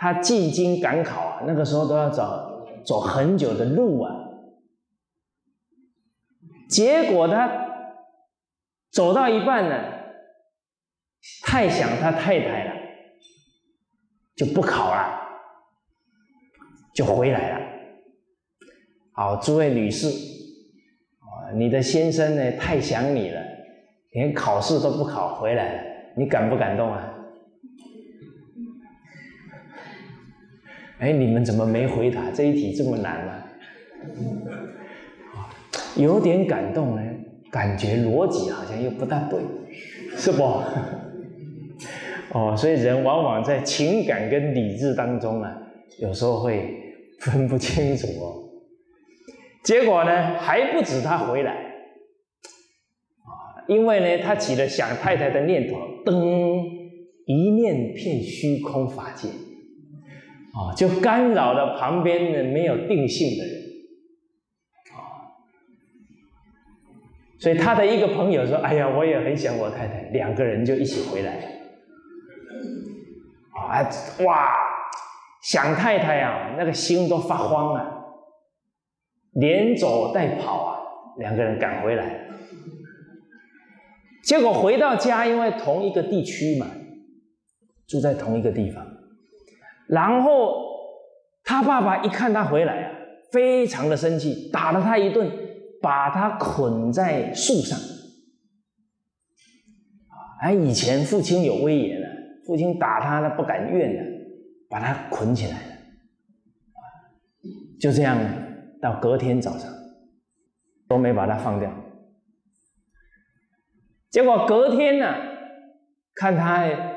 他进京赶考啊，那个时候都要走很久的路啊。结果他走到一半呢，太想他太太了，就不考了，就回来了。好，诸位女士，你的先生呢太想你了，连考试都不考回来了，你感不感动啊？ 哎，你们怎么没回答这一题这么难呢、啊？有点感动呢，感觉逻辑好像又不大对，是不？哦，所以人往往在情感跟理智当中啊，有时候会分不清楚哦。结果呢，还不止他回来啊，因为呢，他起了想太太的念头，噔，一念遍虚空法界。 哦，就干扰了旁边的没有定性的人，啊、哦，所以他的一个朋友说：“哎呀，我也很想我太太。”两个人就一起回来了，啊、哦，哇，想太太啊，那个心都发慌了、啊，连走带跑啊，两个人赶回来，结果回到家，因为同一个地区嘛，住在同一个地方。 然后他爸爸一看他回来啊，非常的生气，打了他一顿，把他捆在树上。哎，以前父亲有威严啊，父亲打他他不敢怨啊，把他捆起来了。就这样，到隔天早上都没把他放掉。结果隔天呢、啊，看他。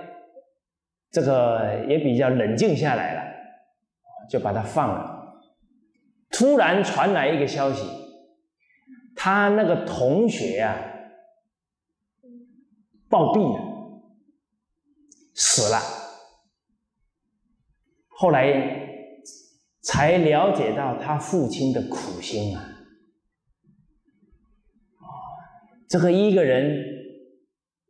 这个也比较冷静下来了，就把他放了。突然传来一个消息，他那个同学啊暴毙了，死了。后来才了解到他父亲的苦心啊！这个一个人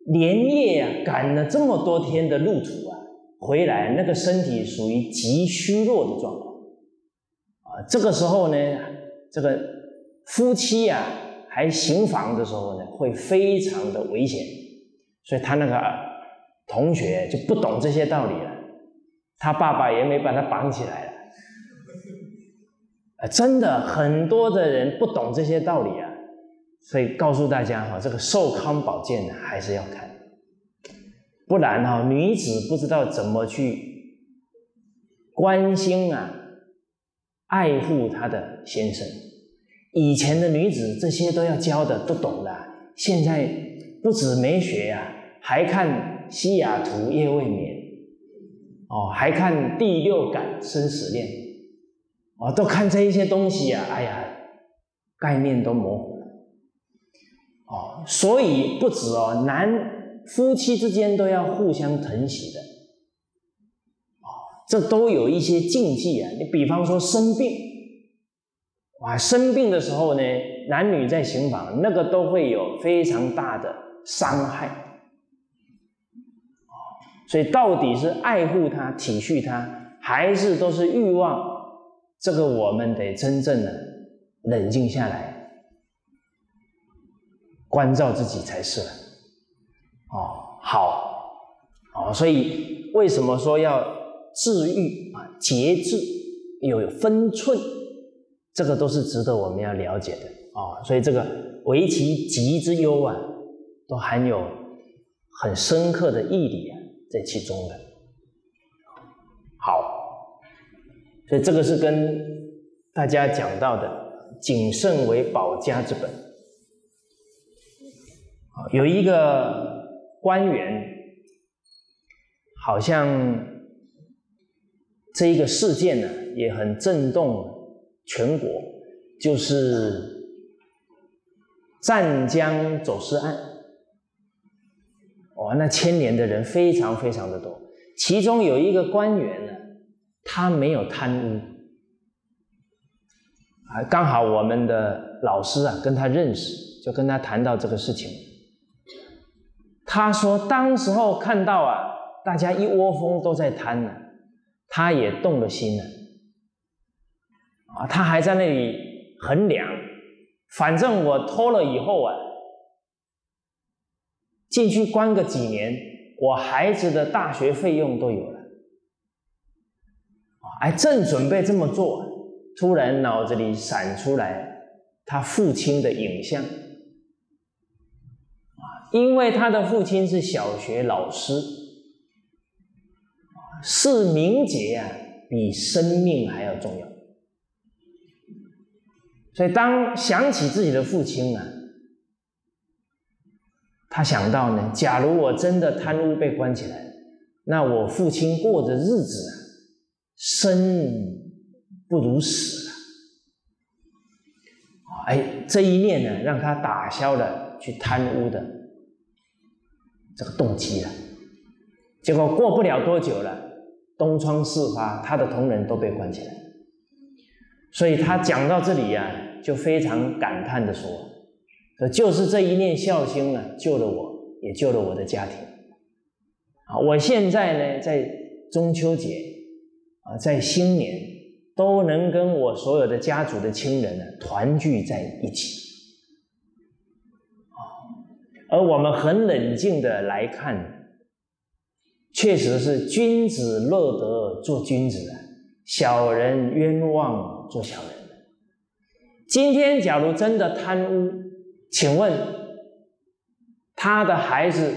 连夜啊赶了这么多天的路途啊。 回来，那个身体属于极虚弱的状况，啊，这个时候呢，这个夫妻啊还行房的时候呢，会非常的危险，所以他那个同学就不懂这些道理了，他爸爸也没把他绑起来了，啊，真的很多的人不懂这些道理啊，所以告诉大家哈，这个寿康保健呢还是要看。 不然哈、哦，女子不知道怎么去关心啊，爱护她的先生。以前的女子这些都要教的，都懂的、啊。现在不止没学啊，还看西雅图夜未眠，哦，还看第六感生死恋，哦，都看这一些东西啊，哎呀，概念都模糊了。哦，所以不止哦，男。 夫妻之间都要互相疼惜的，啊，这都有一些禁忌啊。你比方说生病，哇，生病的时候呢，男女在行房，那个都会有非常大的伤害，所以到底是爱护他、体恤他，还是都是欲望？这个我们得真正的冷静下来，关照自己才是了。 哦，好，哦，所以为什么说要治愈啊、节制，有分寸，这个都是值得我们要了解的哦。所以这个为其疾之忧啊，都含有很深刻的义理啊在其中的。好，所以这个是跟大家讲到的，谨慎为保家之本。啊，有一个。 官员好像这一个事件呢、啊，也很震动全国，就是湛江走私案。哦，那牵连的人非常非常的多，其中有一个官员呢，他没有贪污，啊，刚好我们的老师啊跟他认识，就跟他谈到这个事情。 他说：“当时候看到啊，大家一窝蜂都在贪呢、啊，他也动了心了啊，他还在那里衡量，反正我偷了以后啊，进去关个几年，我孩子的大学费用都有了。哎，正准备这么做，突然脑子里闪出来他父亲的影像，因为他的父亲是小学老师，视名节啊比生命还要重要，所以当想起自己的父亲啊，他想到呢，假如我真的贪污被关起来，那我父亲过的日子啊，生不如死啊！哎，这一念呢，让他打消了去贪污的这个动机了。结果过不了多久了，东窗事发，他的同仁都被关起来。所以他讲到这里啊，就非常感叹地说：“就是这一念孝心啊，救了我，也救了我的家庭。啊，我现在呢，在中秋节。”啊，在新年都能跟我所有的家族的亲人呢团聚在一起，而我们很冷静的来看，确实是君子乐得做君子，小人冤枉做小人。今天假如真的贪污，请问他的孩子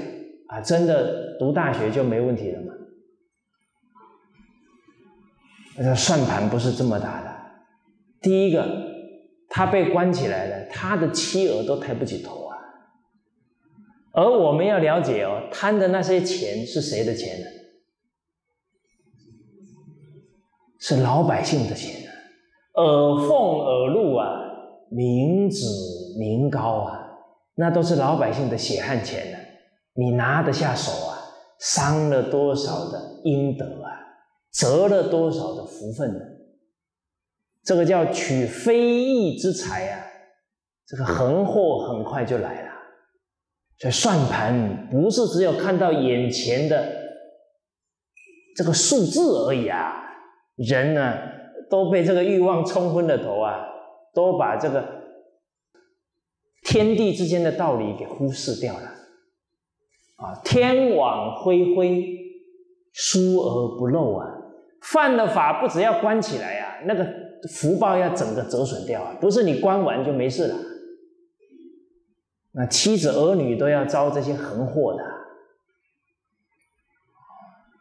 啊，真的读大学就没问题了吗？算盘不是这么打的。第一个，他被关起来了，他的妻儿都抬不起头啊。而我们要了解哦，贪的那些钱是谁的钱呢？是老百姓的钱啊，耳奉耳禄啊，民脂民膏啊，那都是老百姓的血汗钱啊，你拿得下手啊，伤了多少的阴德啊，折了多少的福分呢？这个叫取非义之财啊！这个横祸很快就来了。所以算盘不是只有看到眼前的这个数字而已啊！人呢，都被这个欲望冲昏了头啊，都把这个天地之间的道理给忽视掉了啊！天网恢恢，疏而不漏啊！犯了法不只要关起来啊，那个福报要整个折损掉啊，不是你关完就没事了。那妻子儿女都要遭这些横祸的，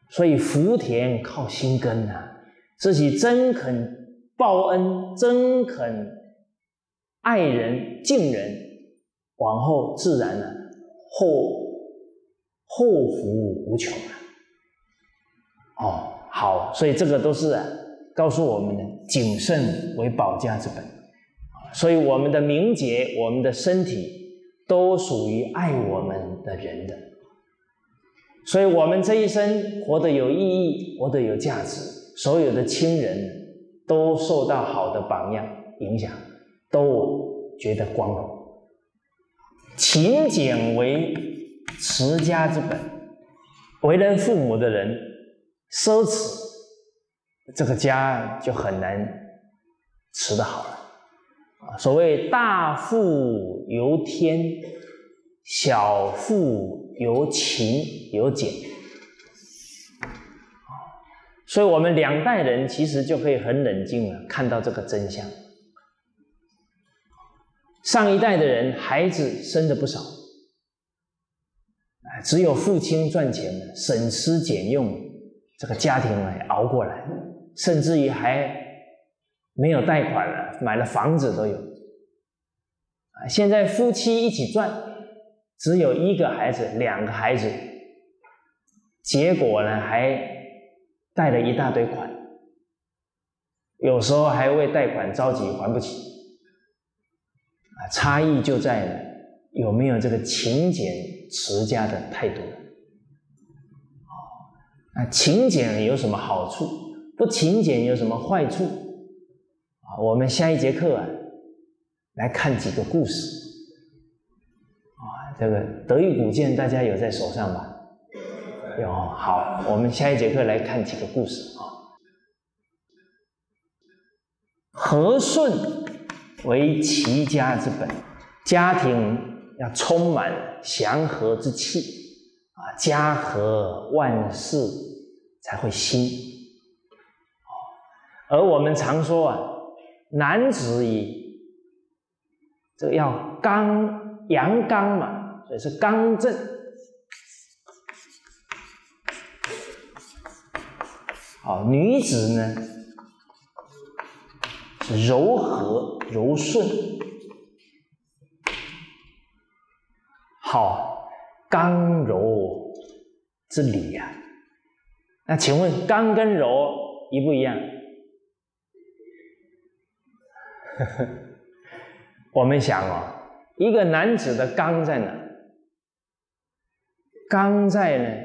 所以福田靠心根啊，自己真肯报恩，真肯爱人敬人，往后自然呢、啊，后福无穷啊。哦，好，所以这个都是啊，告诉我们呢，谨慎为保家之本。所以我们的名节，我们的身体，都属于爱我们的人的。所以我们这一生活得有意义，活得有价值，所有的亲人都受到好的榜样影响，都觉得光荣。勤俭为持家之本，为人父母的人奢侈，这个家就很难持得好了。所谓大富由天，小富由勤由俭。所以我们两代人其实就可以很冷静了，看到这个真相。上一代的人，孩子生的不少，只有父亲赚钱，省吃俭用，这个家庭来熬过来，甚至于还没有贷款了，买了房子都有。现在夫妻一起赚，只有一个孩子、两个孩子，结果呢还贷了一大堆款，有时候还为贷款着急还不起。差异就在呢有没有这个勤俭持家的态度。勤俭有什么好处？不勤俭有什么坏处？我们下一节课啊，来看几个故事。这个德育古鉴大家有在手上吧？有，好，我们下一节课来看几个故事啊。和顺为齐家之本，家庭要充满祥和之气啊，家和万事才会兴。而我们常说啊，男子以这个要刚阳刚嘛，所以是刚正啊，女子呢？ 是柔和柔顺，好刚柔之理呀、啊。那请问刚跟柔一不一样？我们想哦，一个男子的刚在哪？刚在呢，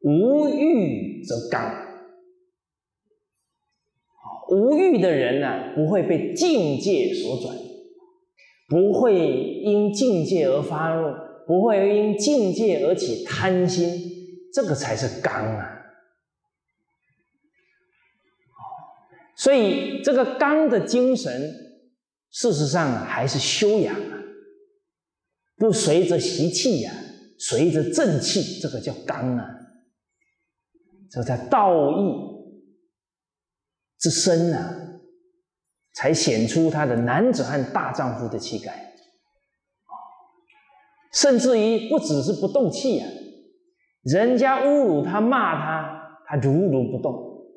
无欲则刚。 无欲的人呢、啊，不会被境界所转，不会因境界而发怒，不会因境界而起贪心，这个才是刚啊！所以，这个刚的精神，事实上还是修养啊，不随着习气呀、啊，随着正气，这个叫刚啊，这叫道义。 之身呢、啊，才显出他的男子汉大丈夫的气概，甚至于不只是不动气啊，人家侮辱他、骂他，他如如不动，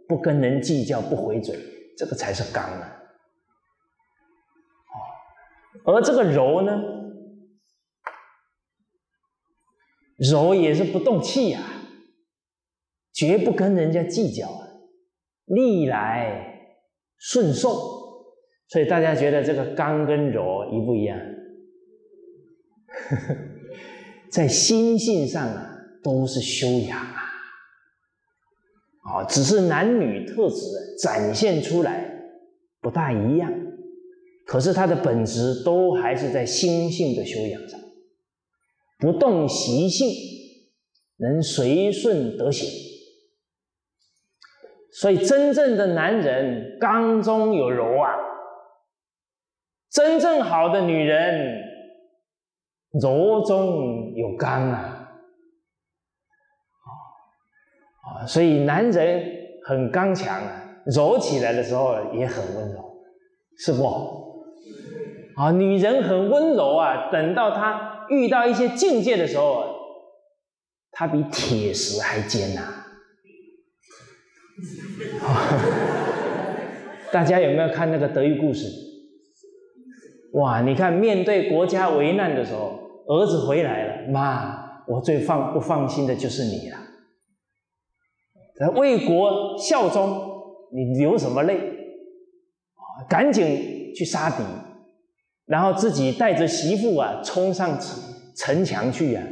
不跟人计较，不回嘴，这个才是刚啊。而这个柔呢，柔也是不动气啊，绝不跟人家计较啊。 历来顺受，所以大家觉得这个刚跟柔一不一样？在心性上啊，都是修养啊，啊，只是男女特质展现出来不大一样，可是它的本质都还是在心性的修养上，不动习性，能随顺得行。 所以，真正的男人刚中有柔啊。真正好的女人，柔中有刚啊。所以男人很刚强啊，柔起来的时候也很温柔，是不？啊，女人很温柔啊，等到她遇到一些境界的时候，她比铁石还坚啊。 大家有没有看那个德育故事？哇，你看面对国家危难的时候，儿子回来了，妈，我最不放心的就是你了。为国效忠，你流什么泪？赶紧去杀敌，然后自己带着媳妇啊，冲上城墙去啊，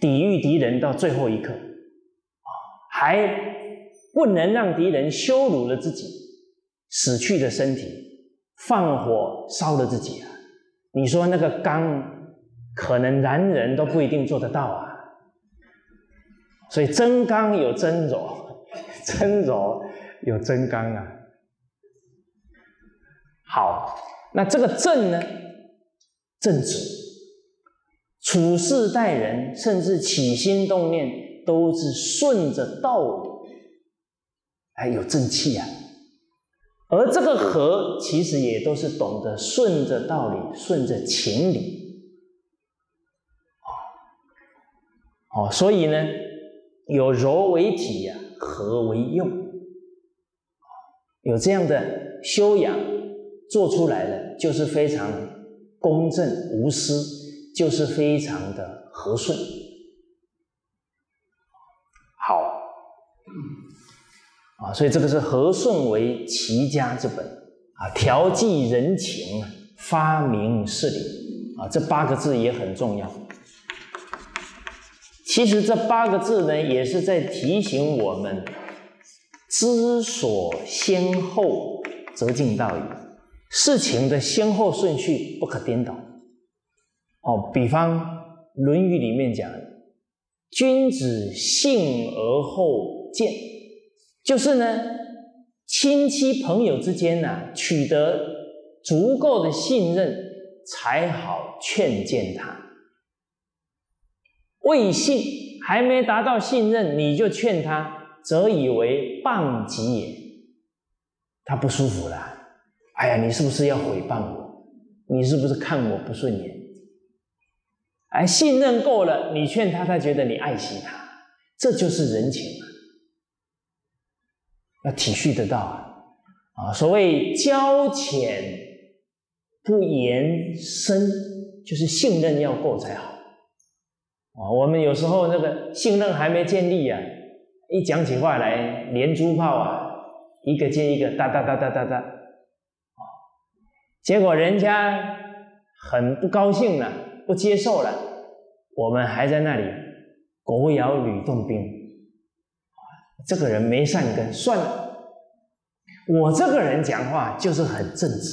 抵御敌人到最后一刻。 还不能让敌人羞辱了自己死去的身体，放火烧了自己啊！你说那个刚，可能男人都不一定做得到啊。所以真刚有真柔，真柔有真刚啊。好，那这个正呢？正直，处事待人，甚至起心动念。 都是顺着道理，还有正气啊。而这个和其实也都是懂得顺着道理、顺着情理。哦，所以呢，有柔为体啊，和为用，有这样的修养做出来的，就是非常公正无私，就是非常的和顺。 啊，所以这个是和顺为齐家之本啊，调剂人情，发明事理啊，这8个字也很重要。其实这8个字呢，也是在提醒我们：知所先后，则近道矣。事情的先后顺序不可颠倒。哦，比方《论语》里面讲：“君子性而后见。” 就是呢，亲戚朋友之间呢，取得足够的信任，才好劝谏他。未信，还没达到信任，你就劝他，则以为谤己也。他不舒服了，哎呀，你是不是要毁谤我？你是不是看我不顺眼？哎，信任够了，你劝他，他觉得你爱惜他，这就是人情啊。 要体恤得到啊！所谓交浅不言深，就是信任要够才好啊。我们有时候那个信任还没建立啊，一讲起话来连珠炮啊，一个接一个，哒哒哒哒哒哒啊，结果人家很不高兴了，不接受了，我们还在那里狗咬吕洞宾。 这个人没善根，算了。我这个人讲话就是很正直。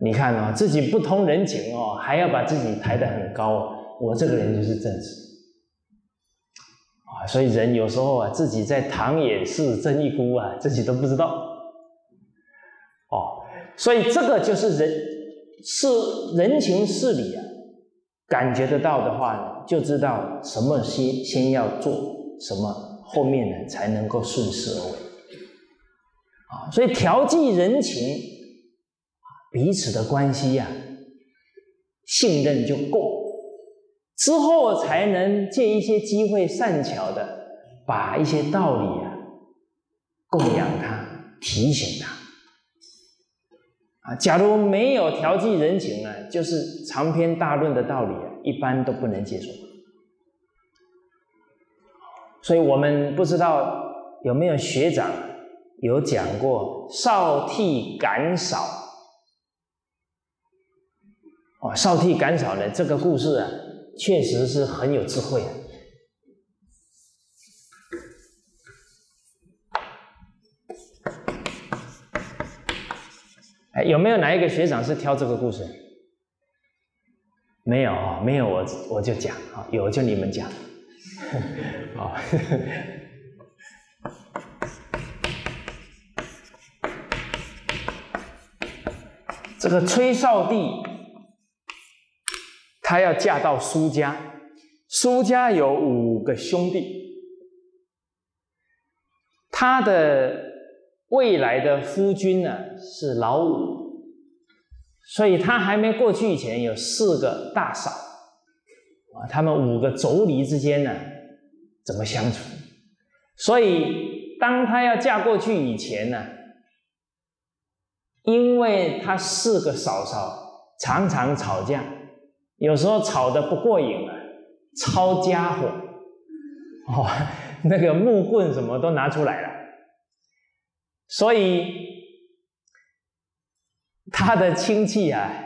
你看哦，自己不通人情哦，还要把自己抬得很高哦。我这个人就是正直啊，所以人有时候啊，自己在糖也是蒸一菇啊，自己都不知道哦。所以这个就是人情事理啊，感觉得到的话呢，就知道什么先要做。 什么后面呢才能够顺势而为啊？所以调剂人情，彼此的关系呀、啊，信任就够，之后才能借一些机会善巧的把一些道理啊供养他、提醒他啊。假如没有调剂人情啊，就是长篇大论的道理啊，一般都不能接受。 所以我们不知道有没有学长有讲过少剃赶扫哦，少剃赶扫呢这个故事啊，确实是很有智慧啊。哎，有没有哪一个学长是挑这个故事？没有啊、哦，没有我就讲啊，有就你们讲。 啊，这个崔少帝，他要嫁到苏家，苏家有5个兄弟，他的未来的夫君呢、啊、是老五，所以他还没过去以前有4个大嫂。 他们5个妯娌之间呢、啊，怎么相处？所以当她要嫁过去以前呢、啊，因为她4个嫂嫂常常吵架，有时候吵得不过瘾啊，抄家伙，哦，那个木棍什么都拿出来了，所以她的亲戚啊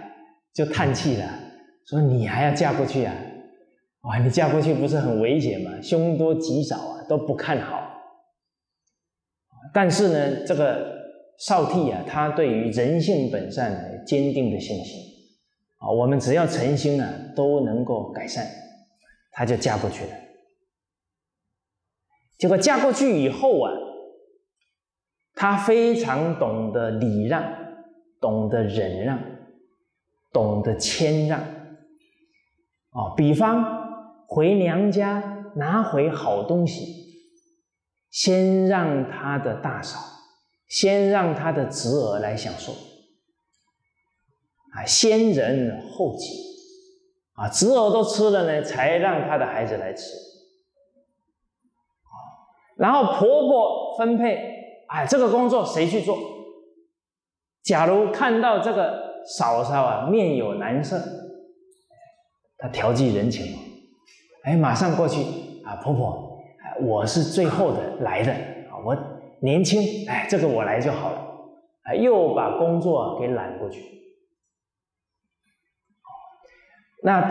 就叹气了，说：“你还要嫁过去啊？” 哇，你嫁过去不是很危险吗？凶多吉少啊，都不看好。但是呢，这个少帝啊，他对于人性本善有坚定的信心啊，我们只要诚心啊，都能够改善，他就嫁过去了。结果嫁过去以后啊，他非常懂得礼让，懂得忍让，懂得谦让啊，比方。 回娘家拿回好东西，先让他的大嫂，先让他的侄儿来享受，啊，先人后己，啊，侄儿都吃了呢，才让他的孩子来吃，然后婆婆分配，哎，这个工作谁去做？假如看到这个嫂嫂啊面有难色，她调剂人情。 哎，马上过去啊，婆婆，我是最后的来的啊，我年轻，哎，这个我来就好了，啊，又把工作给揽过去。那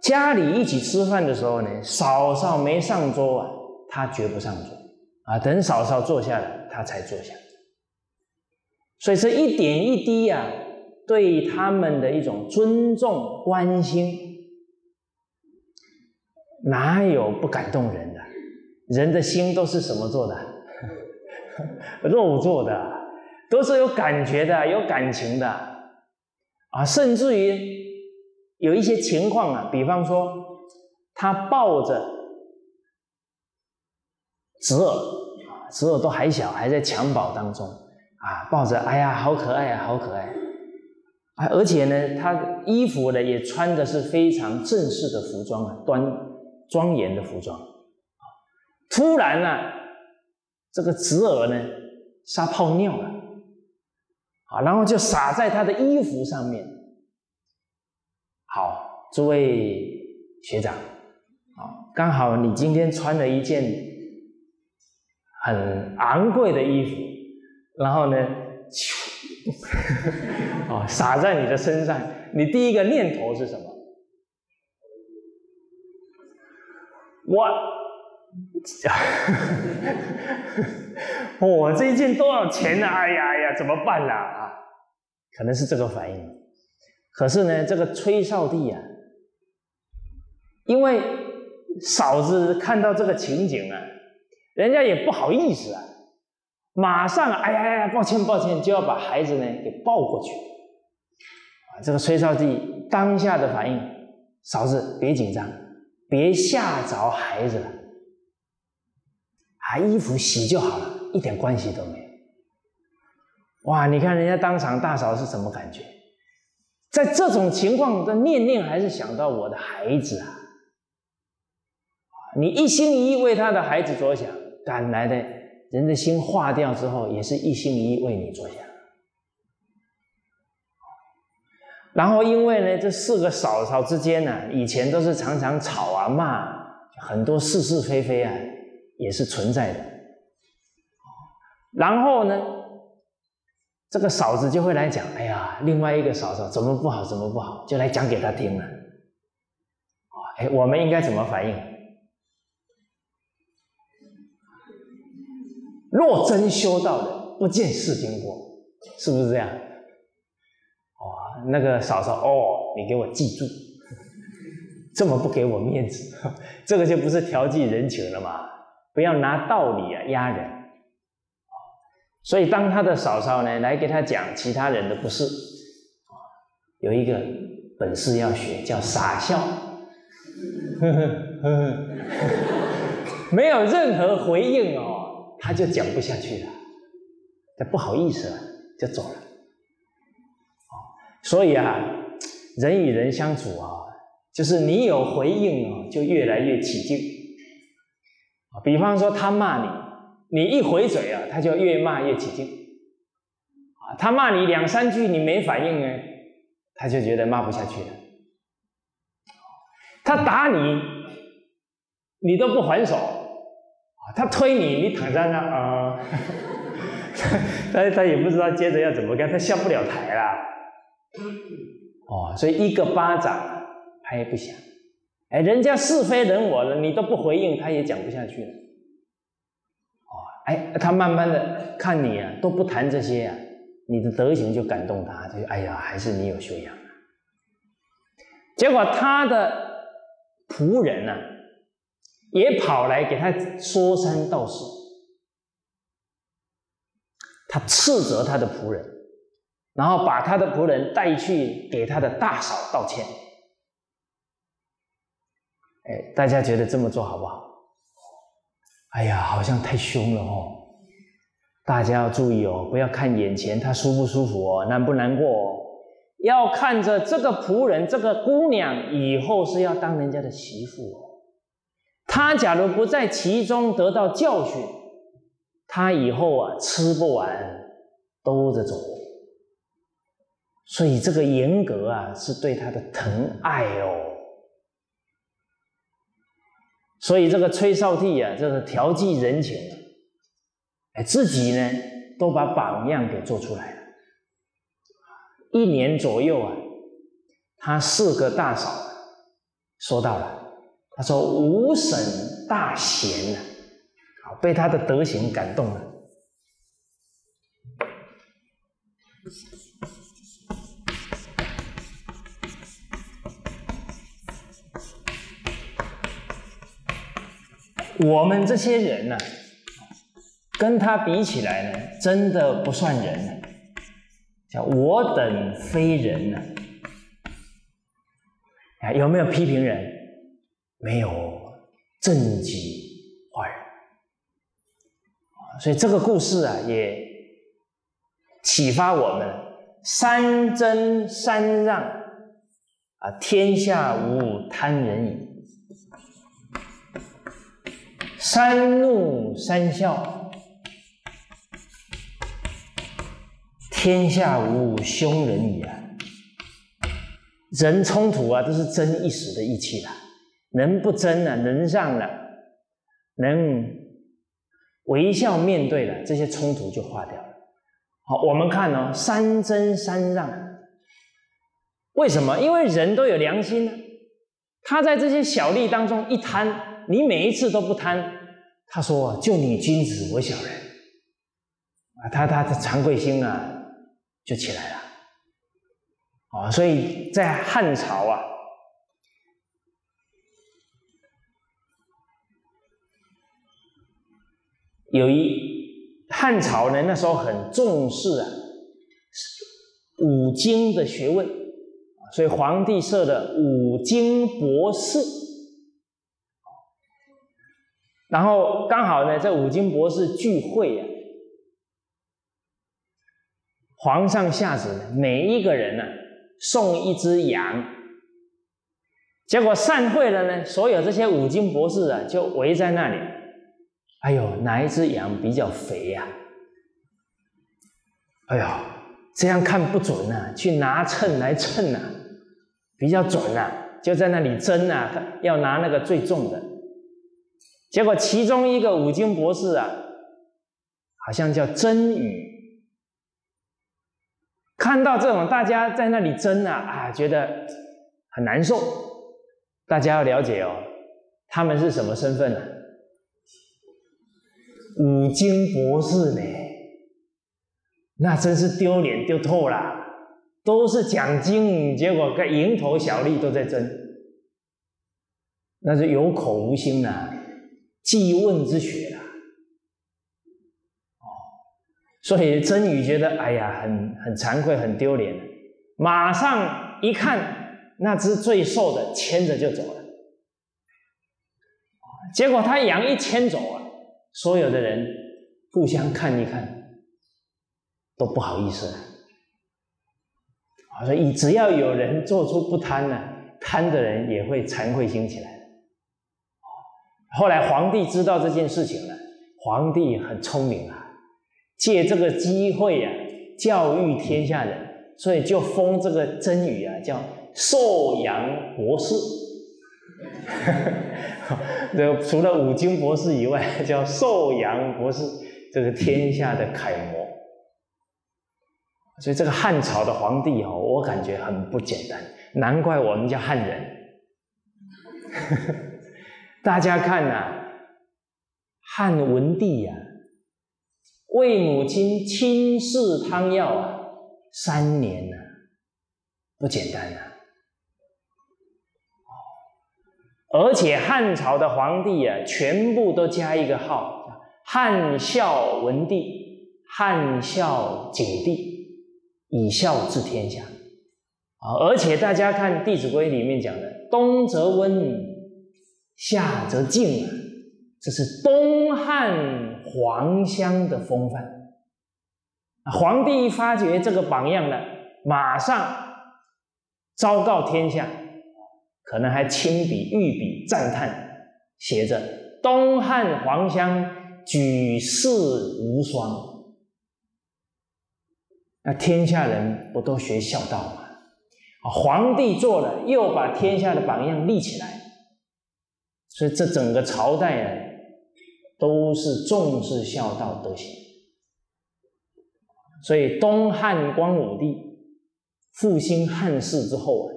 家里一起吃饭的时候呢，嫂嫂没上桌啊，她绝不上桌啊，等嫂嫂坐下了，她才坐下。所以这一点一滴啊，对他们的一种尊重关心。 哪有不感动人的？人的心都是什么做的？肉做的，都是有感觉的、有感情的啊。甚至于有一些情况啊，比方说他抱着侄儿啊，侄儿都还小，还在襁褓当中啊，抱着，哎呀，好可爱啊，好可爱啊！而且呢，他衣服呢也穿的是非常正式的服装啊，庄严的服装。突然呢、啊，这个侄儿呢撒泡尿了啊，然后就撒在他的衣服上面。好，诸位学长啊，刚好你今天穿了一件很昂贵的衣服，然后呢，啊撒在你的身上，你第一个念头是什么？我这一件多少钱呢、啊？哎呀哎呀，怎么办啦？啊，可能是这个反应。可是呢，这个崔少帝啊，因为嫂子看到这个情景啊，人家也不好意思啊，马上哎呀哎呀，抱歉抱歉，就要把孩子呢给抱过去。啊，这个崔少帝当下的反应，嫂子别紧张，别吓着孩子了。把衣服洗就好了，一点关系都没有。哇，你看人家当场大嫂是什么感觉？在这种情况的念念还是想到我的孩子啊！你一心一意为他的孩子着想，赶来的人的心化掉之后，也是一心一意为你着想。然后因为呢，这四个嫂嫂之间呢、啊，以前都是常常吵啊骂，很多是是非非啊。也是存在的，然后呢，这个嫂子就会来讲，哎呀，另外一个嫂嫂怎么不好，怎么不好，就来讲给他听了。哎，我们应该怎么反应？若真修道的，不见世间过，是不是这样？哦，那个嫂嫂，哦，你给我记住，这么不给我面子，这个就不是调剂人情了嘛。不要拿道理啊压人，所以当他的嫂嫂呢来给他讲其他人的不是，有一个本事要学，叫傻笑，没有任何回应哦，他就讲不下去了，他不好意思了，就走了。所以啊，人与人相处啊，就是你有回应哦，就越来越起劲。比方说他骂你，你一回嘴啊，他就越骂越起劲。他骂你两三句你没反应呢，他就觉得骂不下去了。他打你，你都不还手；他推你，你躺在那啊，他也不知道接着要怎么干，他下不了台啦。哦，所以一个巴掌拍不响。哎，人家是非人我了，你都不回应，他也讲不下去了。哦，哎，他慢慢的看你啊，都不谈这些啊，你的德行就感动他，就哎呀，还是你有修养啊。结果他的仆人啊，也跑来给他说三道四，他斥责他的仆人，然后把他的仆人带去给他的大嫂道歉。哎，大家觉得这么做好不好？哎呀，好像太凶了哦！大家要注意哦，不要看眼前他舒不舒服哦，难不难过哦，要看着这个仆人、这个姑娘以后是要当人家的媳妇哦。她假如不在其中得到教训，她以后啊吃不完兜着走。所以这个严格啊，是对她的疼爱哦。所以这个崔少帝啊，这个调剂人情，哎，自己呢都把榜样给做出来了。一年左右啊，他四个大嫂说到了，他说无省大贤啊，被他的德行感动了。我们这些人呢、啊，跟他比起来呢，真的不算人，叫我等非人呢。哎，有没有批评人？没有，正极化人。所以这个故事啊，也启发我们：三真三让啊，天下无贪人矣。 三怒三笑，天下无凶人矣啊！人冲突啊，都是争一时的意气啦。能不争啊，能让了，能微笑面对了，这些冲突就化掉了。好，我们看哦，三争三让，为什么？因为人都有良心啊，他在这些小利当中一贪。 你每一次都不贪，他说、啊：“就你君子，我小人。”啊，他的惭愧心啊就起来了。啊、哦，所以在汉朝啊，有一汉朝呢，那时候很重视啊五经的学问，所以皇帝设的五经博士。 然后刚好呢，这五经博士聚会啊，皇上下旨，每一个人呢、啊、送一只羊。结果散会了呢，所有这些五经博士啊就围在那里。哎呦，哪一只羊比较肥呀、啊？哎呦，这样看不准啊，去拿秤来称啊，比较准啊，就在那里争啊，要拿那个最重的。 结果，其中一个五经博士啊，好像叫曾宇，看到这种大家在那里争啊啊，觉得很难受。大家要了解哦，他们是什么身份呢、啊？五经博士呢，那真是丢脸丢透了，都是讲经，结果跟蝇头小利都在争，那是有口无心呐、啊。 记问之学啦、啊，所以曾宇觉得哎呀，很惭愧，很丢脸，马上一看，那只最瘦的牵着就走了，结果他羊一牵走啊，所有的人互相看一看，都不好意思了，啊，所以只要有人做出不贪呢、啊，贪的人也会惭愧心起来。 后来皇帝知道这件事情了，皇帝很聪明啊，借这个机会啊，教育天下人，所以就封这个曾宇啊叫寿阳博士，除了五经博士以外，叫寿阳博士，这个天下的楷模。所以这个汉朝的皇帝哦，我感觉很不简单，难怪我们叫汉人。大家看呐、啊，汉文帝呀、啊，为母亲亲侍汤药啊，3年呐、啊，不简单呐、啊。而且汉朝的皇帝啊，全部都加一个号，汉孝文帝、汉孝景帝，以孝治天下。而且大家看《弟子规》里面讲的，冬则温。 夏则静，这是东汉皇乡的风范。皇帝一发觉这个榜样呢，马上昭告天下，可能还亲笔御笔赞叹，写着“东汉皇乡举世无双”。那天下人不都学孝道吗？皇帝做了，又把天下的榜样立起来。 所以这整个朝代啊，都是重视孝道德行。所以东汉光武帝复兴汉室之后啊，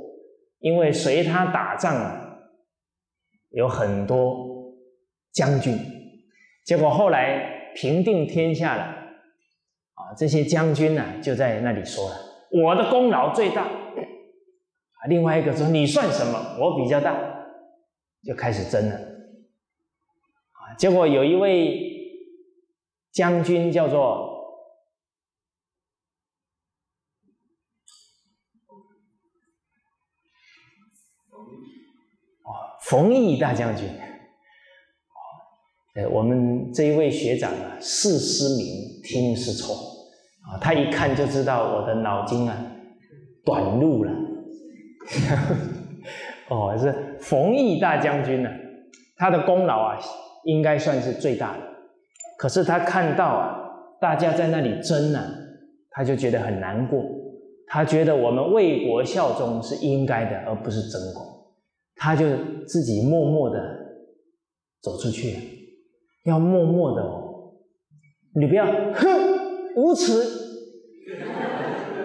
因为随他打仗啊，有很多将军，结果后来平定天下了，啊，这些将军呢、啊、就在那里说了，我的功劳最大，啊，另外一个说你算什么，我比较大。 就开始争了，啊！结果有一位将军叫做冯异大将军。我们这一位学长啊，视是明，听是聪啊，他一看就知道我的脑筋啊短路了。哦，是冯异大将军呢、啊，他的功劳啊，应该算是最大的。可是他看到啊，大家在那里争呢、啊，他就觉得很难过。他觉得我们为国效忠是应该的，而不是争功。他就自己默默的走出去了，要默默的哦，你不要哼无耻。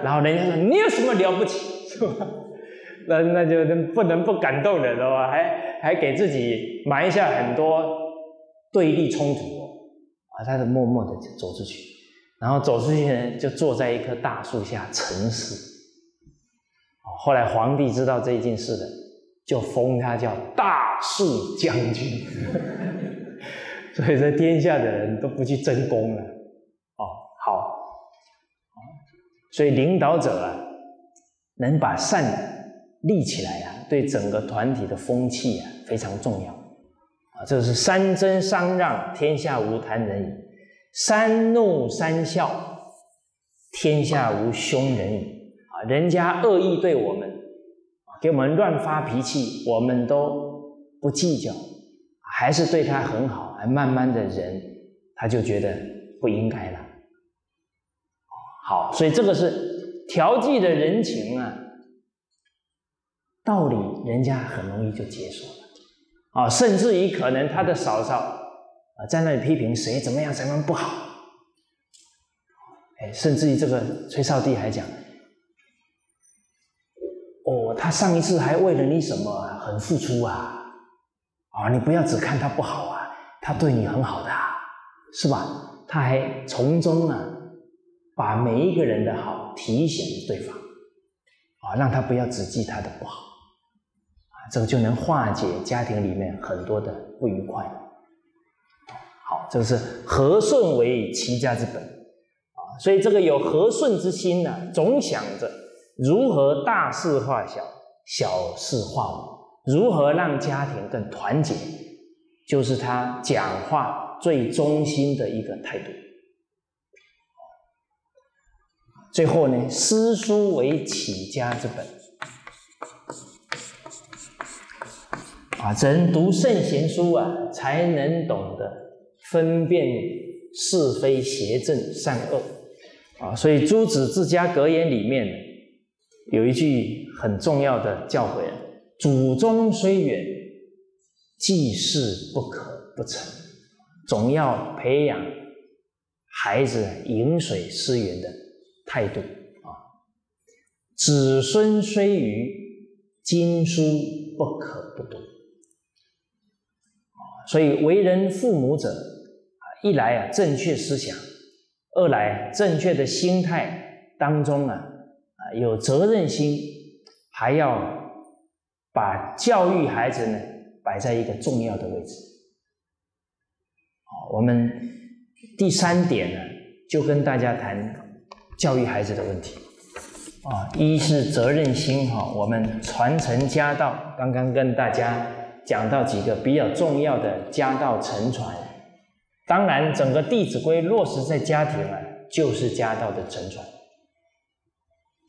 然后人家说你有什么了不起，是吧？那就不能不感动人哦，还给自己埋下很多对立冲突哦，啊，他就默默的走出去，然后走出去呢，就坐在一棵大树下沉思。后来皇帝知道这一件事了，就封他叫大树将军。所以这天下的人都不去争功了，哦，好，所以领导者啊，能把善立起来啊，对整个团体的风气啊非常重要啊。这是三争三让，天下无谈人矣；三怒三笑，天下无凶人矣。啊，人家恶意对我们，给我们乱发脾气，我们都不计较，还是对他很好，还慢慢的人他就觉得不应该了。好，所以这个是调剂的人情啊。道理人家很容易就接受了啊，甚至于可能他的嫂嫂啊在那里批评谁怎么样怎么样不好，哎，甚至于这个崔少帝还讲，哦，他上一次还为了你什么很付出啊，啊，你不要只看他不好啊，他对你很好的啊，是吧？他还从中啊把每一个人的好提醒对方啊，让他不要只记他的不好。这个就能化解家庭里面很多的不愉快。好，这个是和顺为齐家之本啊，所以这个有和顺之心呢、啊，总想着如何大事化小，小事化无，如何让家庭更团结，就是他讲话最中心的一个态度。最后呢，诗书为起家之本。啊，人读圣贤书啊，才能懂得分辨是非邪正善恶啊。所以《朱子治家格言》里面有一句很重要的教诲：祖宗虽远，继事不可不成。总要培养孩子饮水思源的态度啊。子孙虽愚，经书不可不读。所以为人父母者，一来啊正确思想，二来正确的心态当中啊有责任心，还要把教育孩子呢摆在一个重要的位置。我们第三点呢就跟大家谈教育孩子的问题啊，一是责任心哈，我们传承家道，刚刚跟大家讲到几个比较重要的家道承传，当然整个《弟子规》落实在家庭啊，就是家道的承传。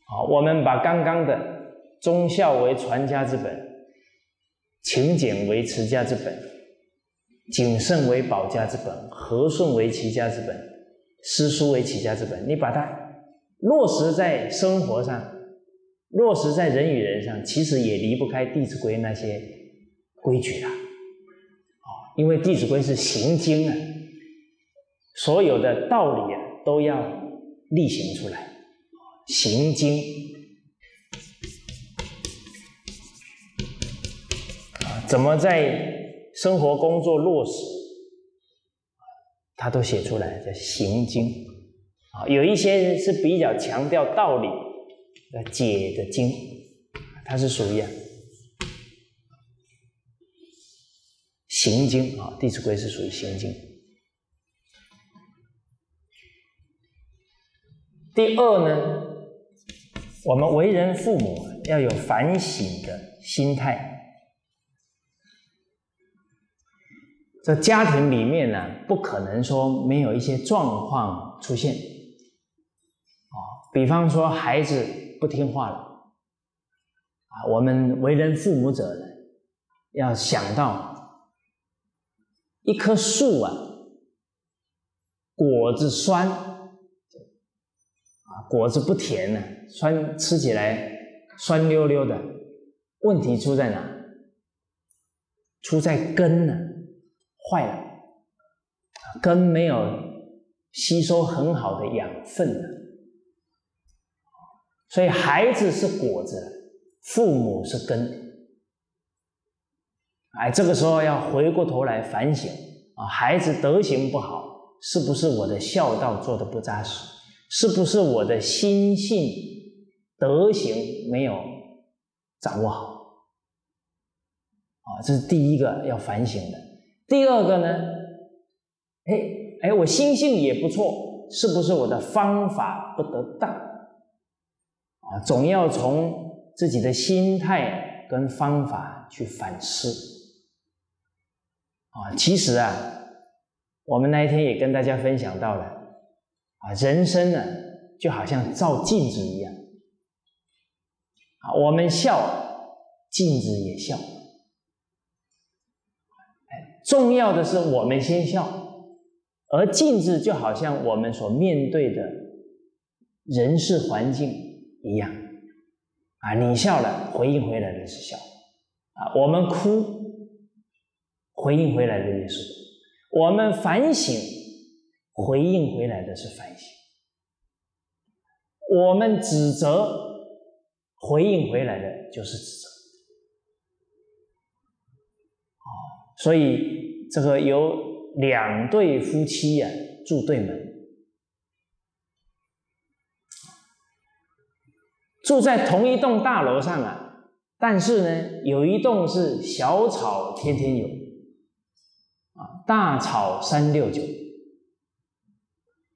好，我们把刚刚的忠孝为传家之本，勤俭为持家之本，谨慎为保家之本，和顺为齐家之本，诗书为起家之本，你把它落实在生活上，落实在人与人上，其实也离不开《弟子规》那些规矩啊。因为《弟子规》是行经啊，所有的道理啊都要例行出来，行经啊，怎么在生活工作落实，他都写出来叫行经啊，有一些是比较强调道理的解的经，它是属于啊行经啊，《弟子规》是属于行经。第二呢，我们为人父母要有反省的心态。这家庭里面呢，不可能说没有一些状况出现啊，比方说孩子不听话了啊，我们为人父母者呢，要想到一棵树啊，果子酸啊，果子不甜呢，酸吃起来酸溜溜的，问题出在哪？出在根呢。 坏了，根没有吸收很好的养分了，所以孩子是果子，父母是根。哎，这个时候要回过头来反省啊，孩子德行不好，是不是我的孝道做得不扎实？是不是我的心性德行没有掌握好？啊，这是第一个要反省的。 第二个呢，哎，我心性也不错，是不是我的方法不得当啊？总要从自己的心态跟方法去反思啊。其实啊，我们那一天也跟大家分享到了啊，人生呢就好像照镜子一样啊，我们笑，镜子也笑。 重要的是，我们先笑，而镜子就好像我们所面对的人事环境一样啊！你笑了，回应回来的是笑啊；我们哭，回应回来的也是哭；我们反省，回应回来的是反省；我们指责，回应回来的就是指责。 所以，这个有两对夫妻呀、住对门，住在同一栋大楼上啊，但是呢，有一栋是小草天天有，啊，大草369，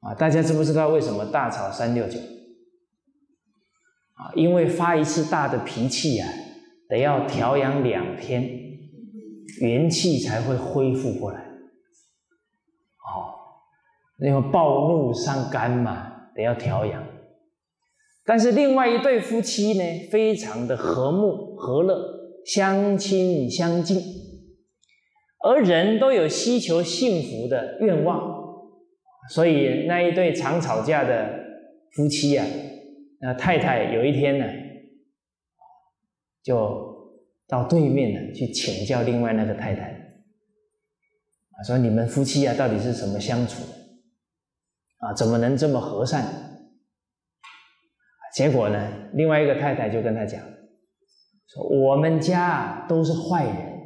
啊，大家知不知道为什么大草369？啊，因为发一次大的脾气呀、得要调养2天。 元气才会恢复过来，哦，因为暴怒伤肝嘛，得要调养。但是另外一对夫妻呢，非常的和睦和乐，相亲相近，而人都有希求幸福的愿望，所以那一对常吵架的夫妻啊，那太太有一天呢，就。 到对面呢去请教另外那个太太，说你们夫妻啊到底是什么相处的啊？怎么能这么和善？结果呢，另外一个太太就跟他讲，说我们家啊都是坏人，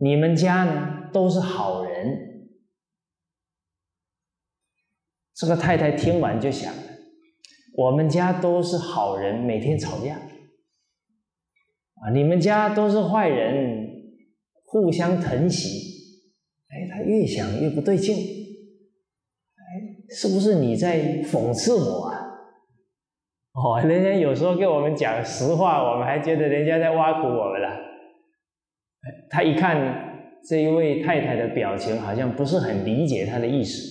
你们家呢都是好人。这个太太听完就想了，我们家都是好人，每天吵架。 啊，你们家都是坏人，互相疼惜。哎，他越想越不对劲。哎，是不是你在讽刺我啊？哦，人家有时候跟我们讲实话，我们还觉得人家在挖苦我们了。他一看这一位太太的表情，好像不是很理解他的意思。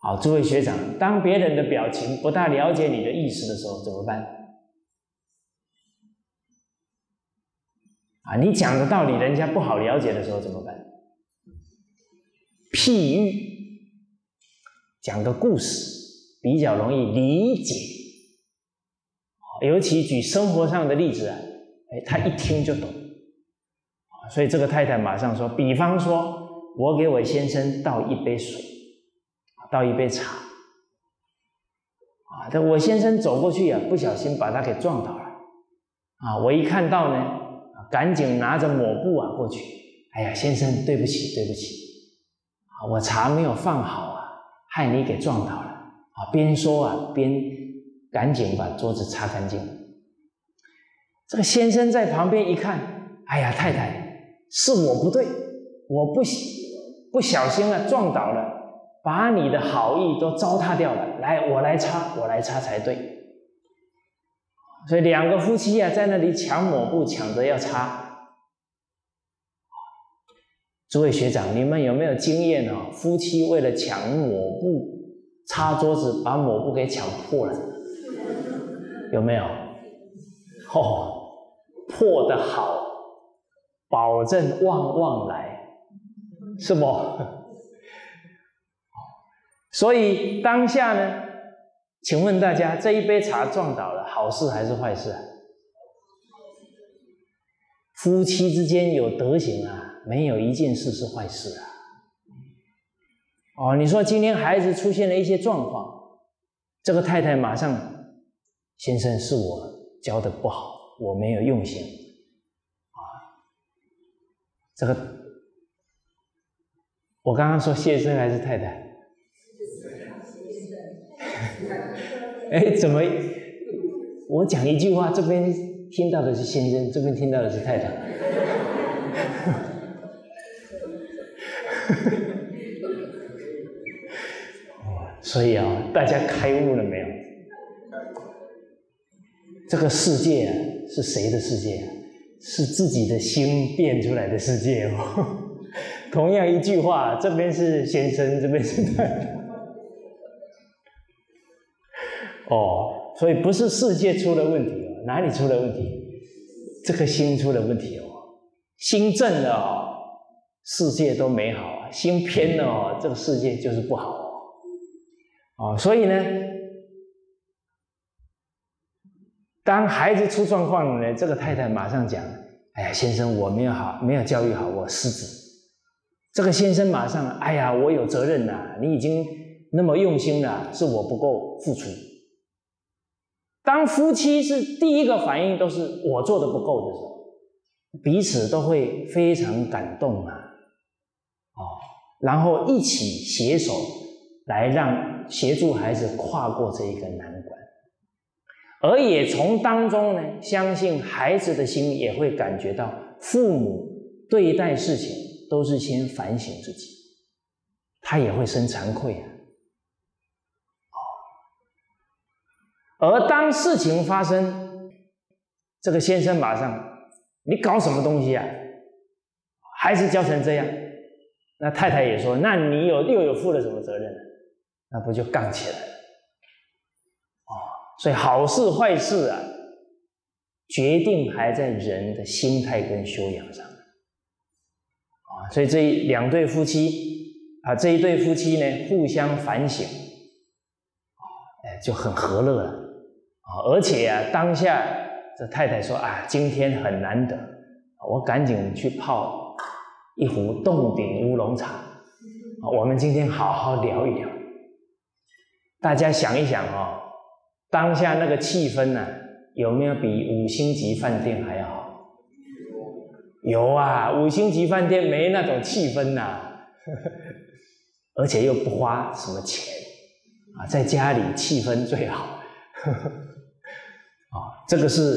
好，诸位学长，当别人的表情不大了解你的意思的时候，怎么办？ 啊，你讲的道理人家不好了解的时候怎么办？譬喻，讲个故事比较容易理解。尤其举生活上的例子啊，哎，他一听就懂。所以这个太太马上说，比方说，我给我先生倒一杯水，倒一杯茶，啊，但我先生走过去啊，不小心把他给撞倒了，啊，我一看到呢。 赶紧拿着抹布啊过去，哎呀，先生，对不起，对不起，啊，我茶没有放好啊，害你给撞倒了啊！边说啊边赶紧把桌子擦干净。这个先生在旁边一看，哎呀，太太，是我不对，我不小心啊撞倒了，把你的好意都糟蹋掉了。来，我来擦才对。所以两个夫妻啊，在那里抢抹布，抢着要擦。诸位学长，你们有没有经验哦？夫妻为了抢抹布、擦桌子，把抹布给抢破了，有没有？哦，破的好，保证旺旺来，是不？所以当下呢？ 请问大家，这一杯茶撞倒了，好事还是坏事啊？夫妻之间有德行啊，没有一件事是坏事啊。哦，你说今天孩子出现了一些状况，这个太太马上，先生是我教的不好，我没有用心啊。这个，我刚刚说先生还是太太？ 哎，怎么？我讲一句话，这边听到的是先生，这边听到的是太太。所以啊，大家开悟了没有？这个世界啊，是谁的世界啊？是自己的心变出来的世界哦。同样一句话，这边是先生，这边是太太。 哦，所以不是世界出了问题哦，哪里出了问题？这个心出了问题哦，心正了哦，世界都美好啊；心偏了哦，这个世界就是不好哦。哦，所以呢，当孩子出状况了呢，这个太太马上讲：“哎呀，先生，我没有教育好我失职。”这个先生马上：“哎呀，我有责任呐，你已经那么用心了，是我不够付出。” 当夫妻是第一个反应都是我做的不够的时候，彼此都会非常感动啊，哦，然后一起携手来协助孩子跨过这一个难关，而也从当中呢，相信孩子的心也会感觉到父母对待事情都是先反省自己，他也会生惭愧啊。 而当事情发生，这个先生马上，你搞什么东西啊？孩子教成这样，那太太也说，那你又有负了什么责任呢？那不就杠起来了？哦，所以好事坏事啊，决定还在人的心态跟修养上。啊，所以这一对夫妻呢，互相反省。 就很和乐了啊！而且啊，当下这太太说：“啊，今天很难得，我赶紧去泡一壶洞顶乌龙茶，我们今天好好聊一聊。”大家想一想哦，当下那个气氛啊，有没有比5星级饭店还要好？有啊，5星级饭店没那种气氛呐、啊，而且又不花什么钱。 啊，在家里气氛最好，啊，这个是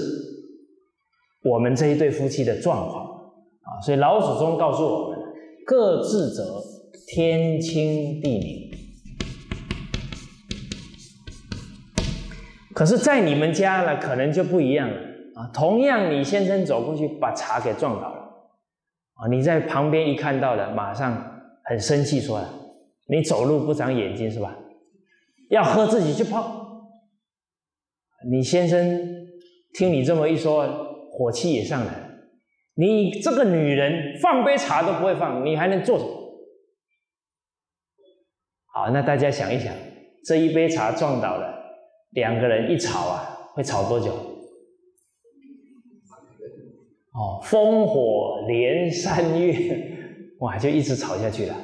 我们这一对夫妻的状况啊，所以老祖宗告诉我们：各自则天清地明。可是，在你们家呢，可能就不一样了啊。同样，你先生走过去把茶给撞倒了，啊，你在旁边一看到了，马上很生气说了：“你走路不长眼睛是吧？” 要喝自己去泡。你先生听你这么一说，火气也上来了。你这个女人放杯茶都不会放，你还能做什么？好，那大家想一想，这一杯茶撞倒了，两个人一吵啊，会吵多久？哦，烽火连三月，哇，就一直吵下去了。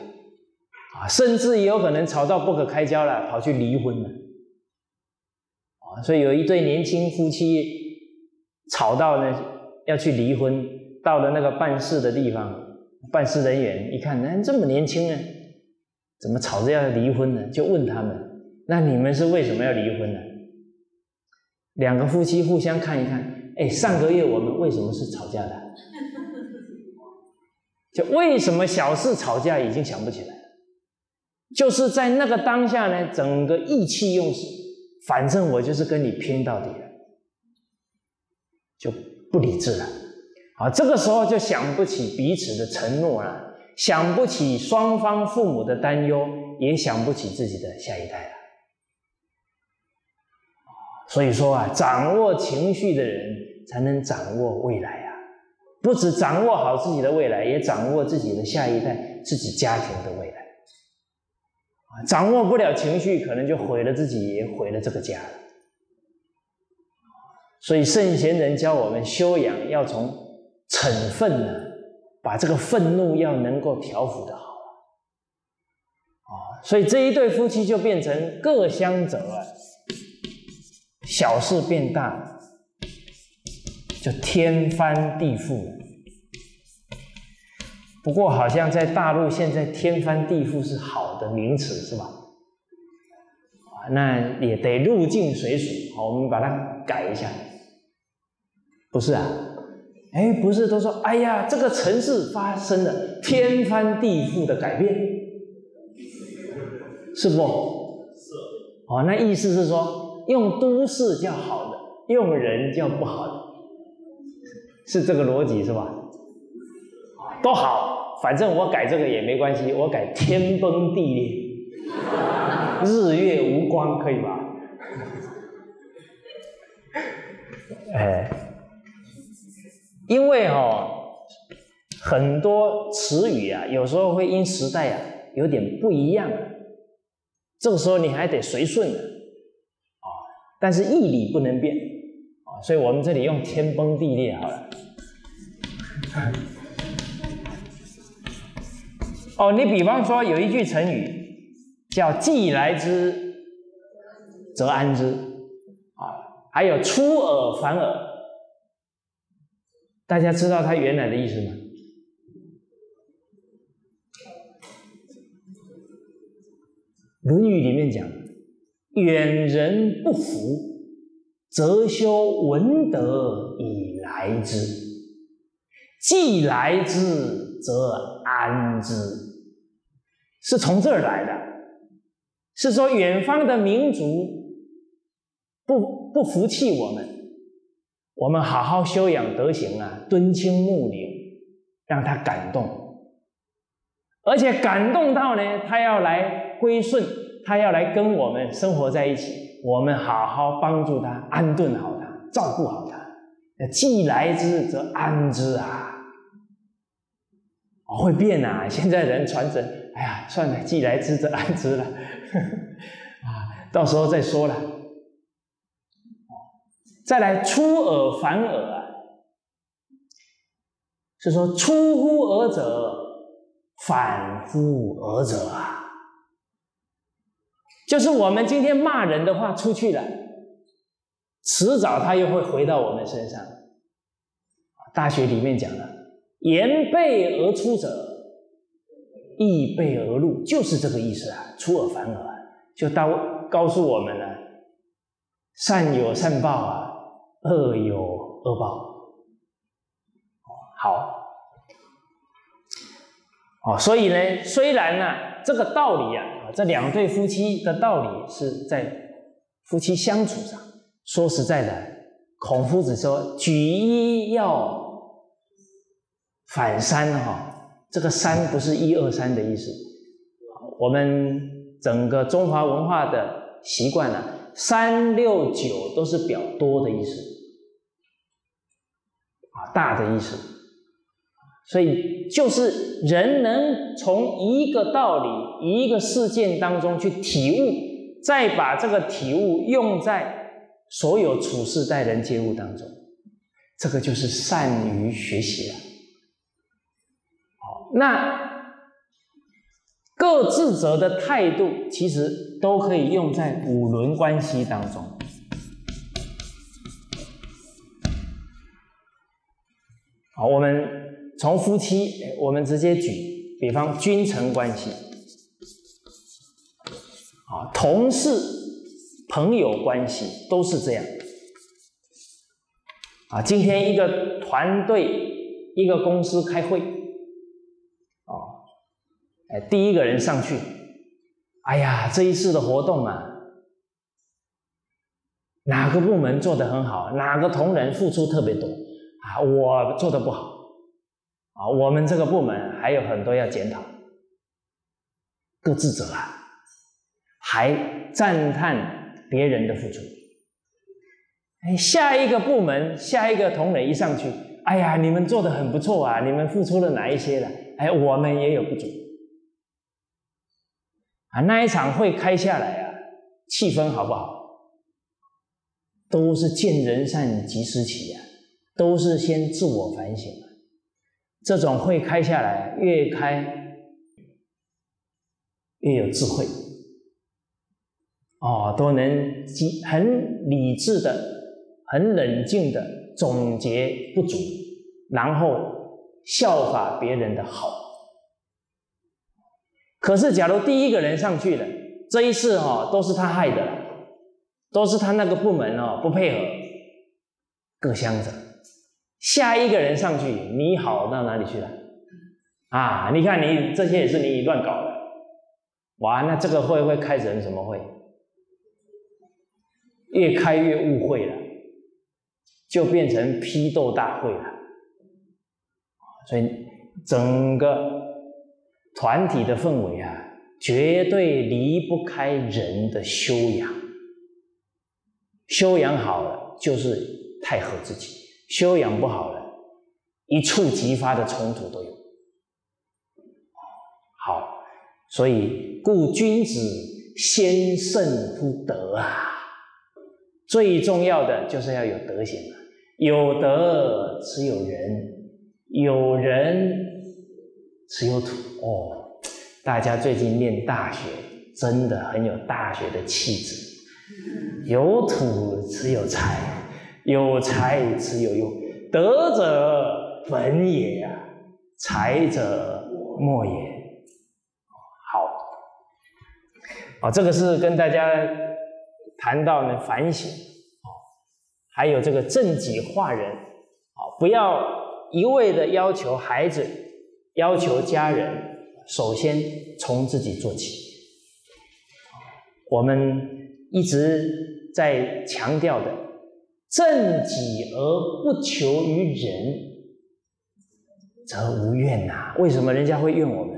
甚至也有可能吵到不可开交了，跑去离婚了。所以有一对年轻夫妻吵到呢，要去离婚，到了那个办事的地方，办事人员一看，哎，这么年轻啊，怎么吵着要离婚呢？就问他们，那你们是为什么要离婚呢？两个夫妻互相看一看，哎，上个月我们为什么是吵架的？就为什么小事吵架已经想不起来。就是在那个当下呢，整个意气用事，反正我就是跟你拼到底了，就不理智了。啊，这个时候就想不起彼此的承诺了，想不起双方父母的担忧，也想不起自己的下一代了。所以说啊，掌握情绪的人才能掌握未来啊，不只掌握好自己的未来，也掌握自己的下一代、自己家庭的未来。掌握不了情绪，可能就毁了自己，也毁了这个家了。所以圣贤人教我们修养要从嗔愤呢，把这个愤怒要能够调伏的好啊。所以这一对夫妻就变成各相责了。小事变大，就天翻地覆了。不过好像在大陆现在天翻地覆是好的名词，是吧？那也得入境随俗，好，我们把它改一下。不是啊，哎，不是都说，哎呀，这个城市发生了天翻地覆的改变，是不？是。哦，那意思是说，用都市叫好的，用人叫不好的，是这个逻辑是吧？都好，反正我改这个也没关系，我改天崩地裂，日月无光，可以吧？哎，因为很多词语啊，有时候会因时代啊有点不一样，这个时候你还得随顺的。但是义理不能变，所以我们这里用天崩地裂好了。哦，你比方说有一句成语叫既来之则安之啊，还有出尔反尔，大家知道它原来的意思吗？《论语》里面讲，远人不服，则修文德以来之；既来之，则安之。是从这儿来的，是说远方的民族不服气我们，我们好好修养德行啊，敦亲睦邻，让他感动，而且感动到呢，他要来归顺。他要来跟我们生活在一起，我们好好帮助他，安顿好他，照顾好他。既来之则安之啊，会变啊！现在人传承，哎呀，算了，既来之则安之了，啊，到时候再说了。再来出尔反尔啊，是说出乎尔者，反乎尔者啊。就是我们今天骂人的话出去了，迟早他又会回到我们身上。大学里面讲了，言悖而出者，意悖而入，就是这个意思啊，出尔反尔，就告诉我们了，善有善报啊，恶有恶报。好，所以呢，虽然呢、这个道理啊，这两对夫妻的道理是在夫妻相处上。说实在的，孔夫子说举一要反三这个三不是一二三的意思。我们整个中华文化的习惯啊，三六九都是表多的意思，大的意思。所以就是人能从一个道理、一个事件当中去体悟，再把这个体悟用在所有处事待人接物当中，这个就是善于学习了。好，那各自责的态度其实都可以用在五伦关系当中。好，我们从夫妻，我们直接举比方，君臣关系，同事、朋友关系都是这样。今天一个团队、一个公司开会，第一个人上去，哎呀，这一次的活动啊，哪个部门做得很好，哪个同仁付出特别多啊，我做得不好啊，我们这个部门还有很多要检讨，各自责啊，还赞叹别人的付出。哎，下一个部门，下一个同仁一上去，哎呀，你们做得很不错啊，你们付出了哪一些了？哎，我们也有不足。 啊，那一场会开下来啊，气氛好不好？都是见人善即思齐啊，都是先自我反省啊。这种会开下来，越开越有智慧哦，都能很理智的、很冷静的总结不足，然后效法别人的好。 可是，假如第一个人上去了，这一次哦，都是他害的，都是他那个部门哦不配合，各相责。下一个人上去，你好到哪里去了？啊，你看你这些也是你乱搞的，哇，那这个会会开成什么会？越开越误会了，就变成批斗大会了。所以整个 团体的氛围啊，绝对离不开人的修养。修养好了，就是太和自己；修养不好了，一触即发的冲突都有。好，所以故君子先圣乎德啊。最重要的就是要有德行啊，有德才有人，有人 只有土哦，大家最近念大学，真的很有大学的气质。有土只有财，有财只有用。德者本也啊，财者末也。好，哦，这个是跟大家谈到呢反省，哦，还有这个正己化人，哦，不要一味的要求孩子， 要求家人，首先从自己做起。我们一直在强调的，正己而不求于人，则无怨呐。为什么人家会怨我们？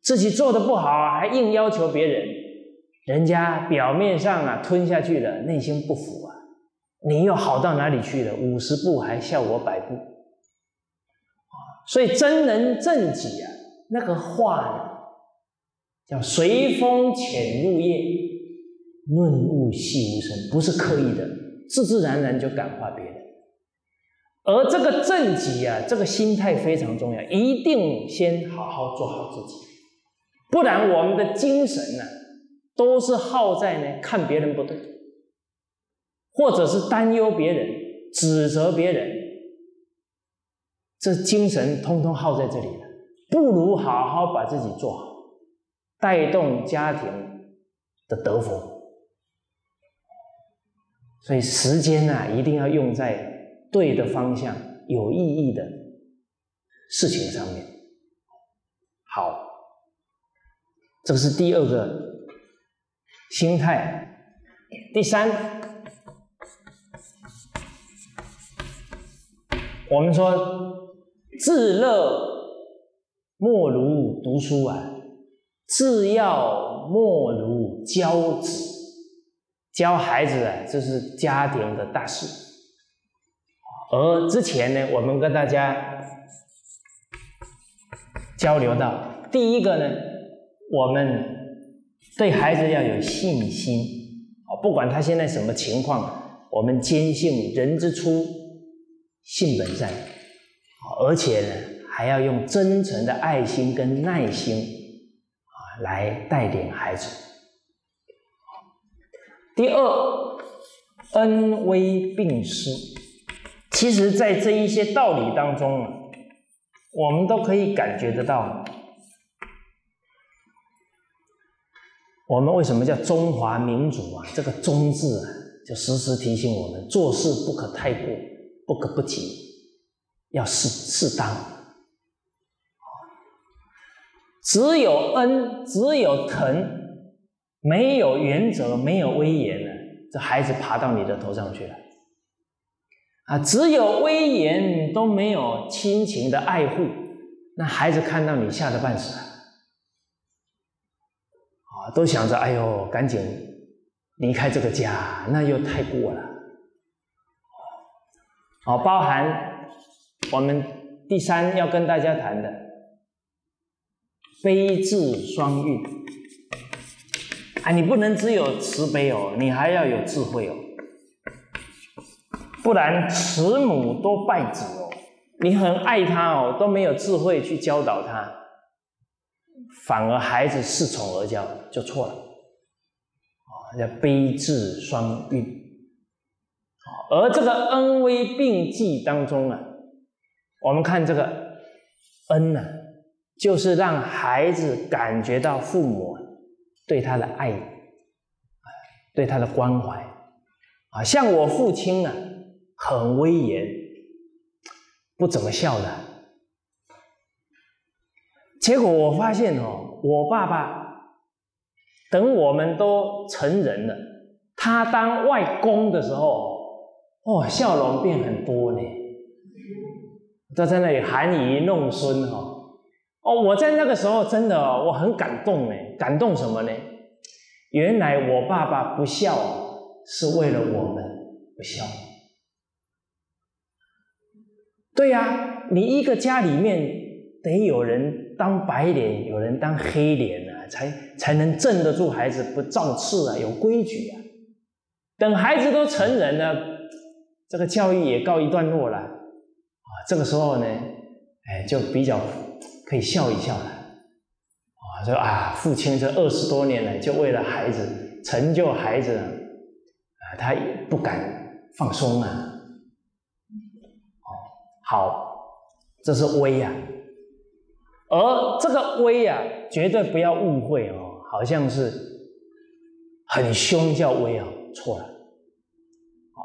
自己做的不好，还硬要求别人，人家表面上啊吞下去了，内心不服啊。你又好到哪里去了？50步还笑我100步。 所以真能正己啊，那个话呢，叫随风潜入夜，润物细无声，不是刻意的，自自然然就感化别人。而这个正己啊，这个心态非常重要，一定先好好做好自己，不然我们的精神呢，都是耗在呢看别人不对，或者是担忧别人、指责别人。 这精神通通耗在这里了，不如好好把自己做好，带动家庭的德福。所以时间啊，一定要用在对的方向、有意义的事情上面。好，这是第二个心态，第三。 我们说自乐莫如读书啊，自要莫如教子。教孩子啊，这是家庭的大事。而之前呢，我们跟大家交流到，第一个呢，我们对孩子要有信心啊，不管他现在什么情况，我们坚信人之初 性本善，而且呢，还要用真诚的爱心跟耐心啊来带领孩子。第二，恩威并施。其实，在这一些道理当中啊，我们都可以感觉得到，我们为什么叫中华民族啊？这个“中”字啊，就时时提醒我们做事不可太过。 不可不及，要适当。只有恩，只有疼，没有原则、没有威严呢，这孩子爬到你的头上去了。啊，只有威严都没有亲情的爱护，那孩子看到你吓得半死啊，都想着哎呦，赶紧离开这个家，那又太过了。哦，包含我们第三要跟大家谈的悲智双运啊，你不能只有慈悲哦，你还要有智慧哦。 不然，慈母多败子哦。你很爱他哦，都没有智慧去教导他，反而孩子恃宠而骄，就错了。啊，叫悲智双运。而这个恩威并济当中啊，我们看这个恩呢、啊，就是让孩子感觉到父母对他的爱，对他的关怀。啊，像我父亲啊。 很威严，不怎么孝的。结果我发现哦，我爸爸等我们都成人了，他当外公的时候，哦，笑容变很多呢。都在那里含饴弄孙哦。哦，我在那个时候真的、哦、我很感动呢。感动什么呢？原来我爸爸不孝是为了我们不孝。 对呀、啊，你一个家里面得有人当白脸，有人当黑脸啊，才能镇得住孩子不造次啊，有规矩啊。等孩子都成人了，这个教育也告一段落了啊，这个时候呢，哎，就比较可以笑一笑了啊，说啊，父亲这20多年来就为了孩子成就孩子啊，他也不敢放松啊。 好，这是威呀、啊，而这个威呀、啊，绝对不要误会哦，好像是很凶叫威啊，错了。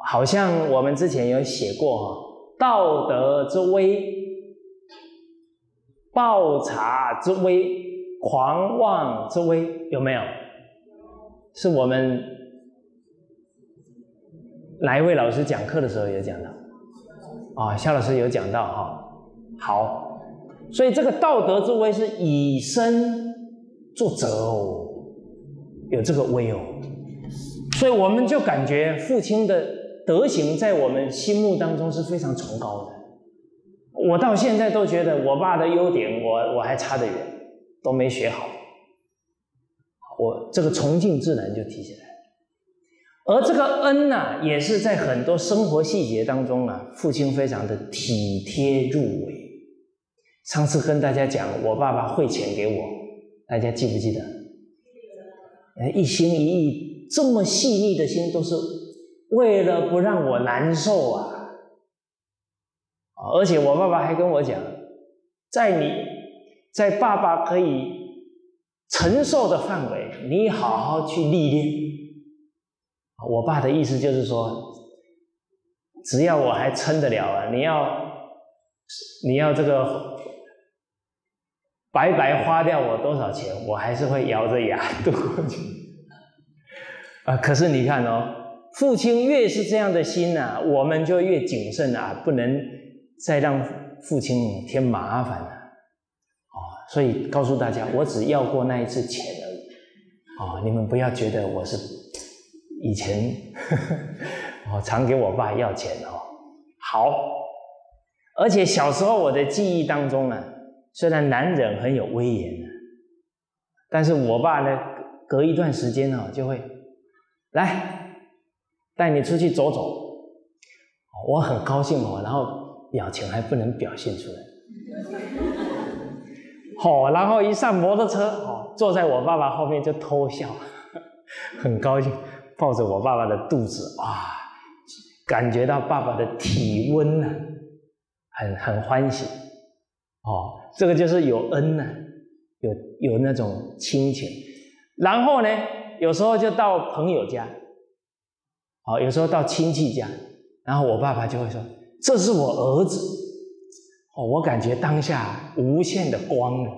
好像我们之前有写过哈、哦，道德之威，暴茶之威，狂妄之威，有没有？是我们哪一位老师讲课的时候也讲到。 啊，夏老师有讲到哈，好，所以这个道德之威是以身作则哦，有这个威哦，所以我们就感觉父亲的德行在我们心目当中是非常崇高的。我到现在都觉得我爸的优点我还差得远，都没学好，我这个崇敬自然就提起来。 而这个恩呢、啊，也是在很多生活细节当中啊，父亲非常的体贴入微。上次跟大家讲，我爸爸汇钱给我，大家记不记得？一心一意，这么细腻的心，都是为了不让我难受啊！而且我爸爸还跟我讲，在爸爸可以承受的范围，你好好去历练。 我爸的意思就是说，只要我还撑得了啊，你要这个白白花掉我多少钱，我还是会咬着牙度过去啊。可是你看哦，父亲越是这样的心啊，我们就越谨慎啊，不能再让父亲添麻烦了啊。所以告诉大家，我只要过那一次钱而已啊，你们不要觉得我是。 以前我常给我爸要钱哦，好，而且小时候我的记忆当中呢，虽然男人很有威严啊，但是我爸呢，隔一段时间哦，就会来带你出去走走，我很高兴哦，然后表情还不能表现出来，好，然后一上摩托车哦，坐在我爸爸后面就偷笑，很高兴。 抱着我爸爸的肚子啊，感觉到爸爸的体温呢、啊，很欢喜哦。这个就是有恩呢、啊，有那种亲情。然后呢，有时候就到朋友家，哦，有时候到亲戚家，然后我爸爸就会说：“这是我儿子。”哦，我感觉当下无限的光荣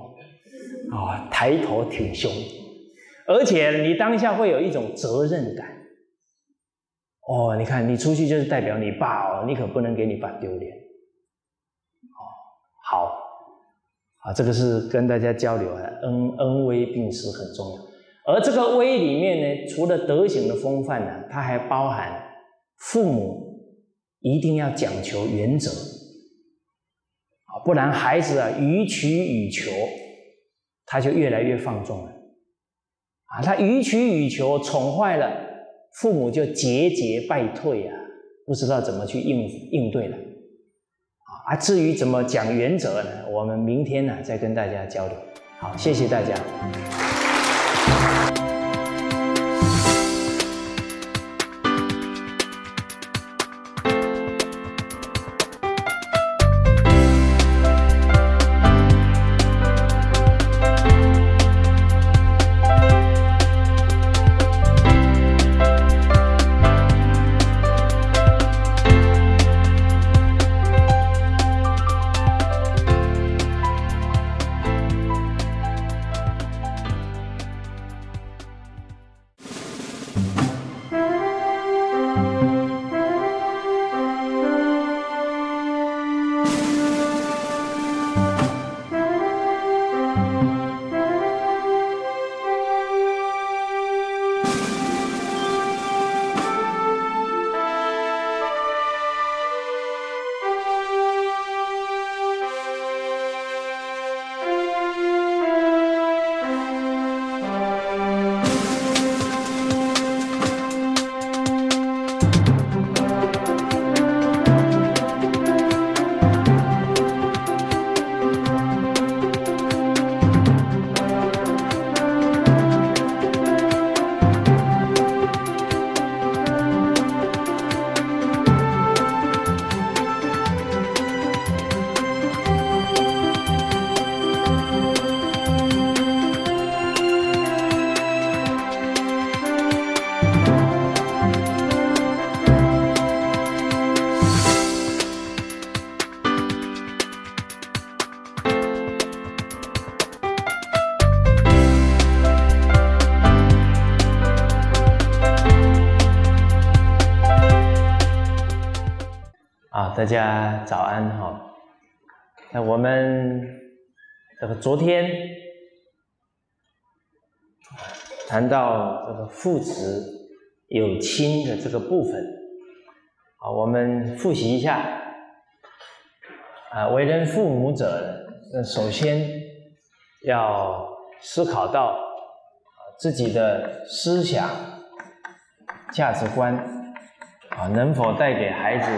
啊、哦，抬头挺胸。而且你当下会有一种责任感。哦，你看你出去就是代表你爸哦，你可不能给你爸丢脸。哦，好，啊，这个是跟大家交流啊，恩威并施很重要。而这个威里面呢，除了德行的风范呢，它还包含父母一定要讲求原则，啊，不然孩子啊予取予求，他就越来越放纵了。啊，他予取予求，宠坏了，父母就节节败退啊，不知道怎么去应对了。啊，至于怎么讲原则呢，我们明天呢，再跟大家交流。好，谢谢大家。大家早安哈！那我们这个昨天谈到这个父子有亲的这个部分，啊，我们复习一下啊。为人父母者，首先要思考到自己的思想、价值观啊，能否带给孩子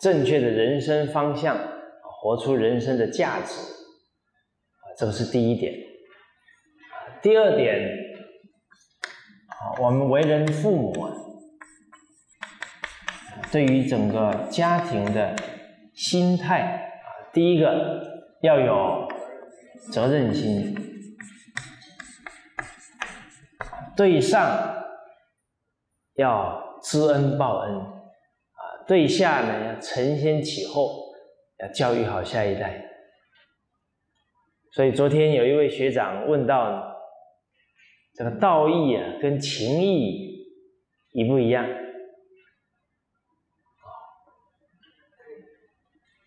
正确的人生方向，活出人生的价值，这个是第一点。第二点，我们为人父母，对于整个家庭的心态，第一个要有责任心，对上要知恩报恩，对下呢要承先启后，要教育好下一代。所以昨天有一位学长问到，这个道义啊跟情义一不一样？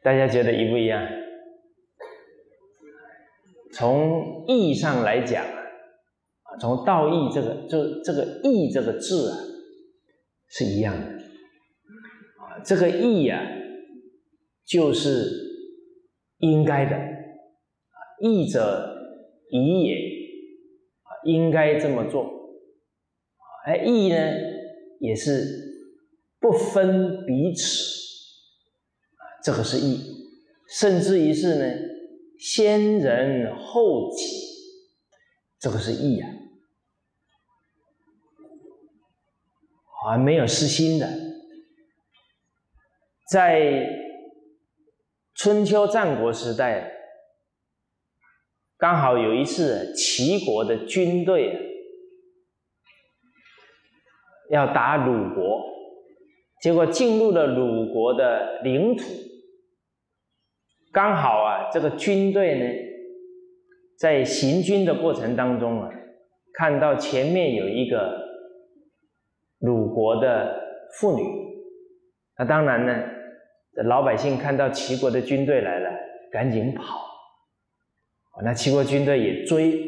大家觉得一不一样？从义上来讲，从道义这个就这个义这个字啊是一样的。这个义啊，就是应该的，义者宜也，应该这么做。而义呢，也是不分彼此，这个是义。甚至于是呢，先人后己，这个是义啊，啊，没有私心的。在春秋战国时代，刚好有一次齐国的军队要打鲁国，结果进入了鲁国的领土，刚好啊这个军队呢在行军的过程当中啊看到前面有一个鲁国的妇女，那当然呢，老百姓看到齐国的军队来了，赶紧跑，那齐国军队也追。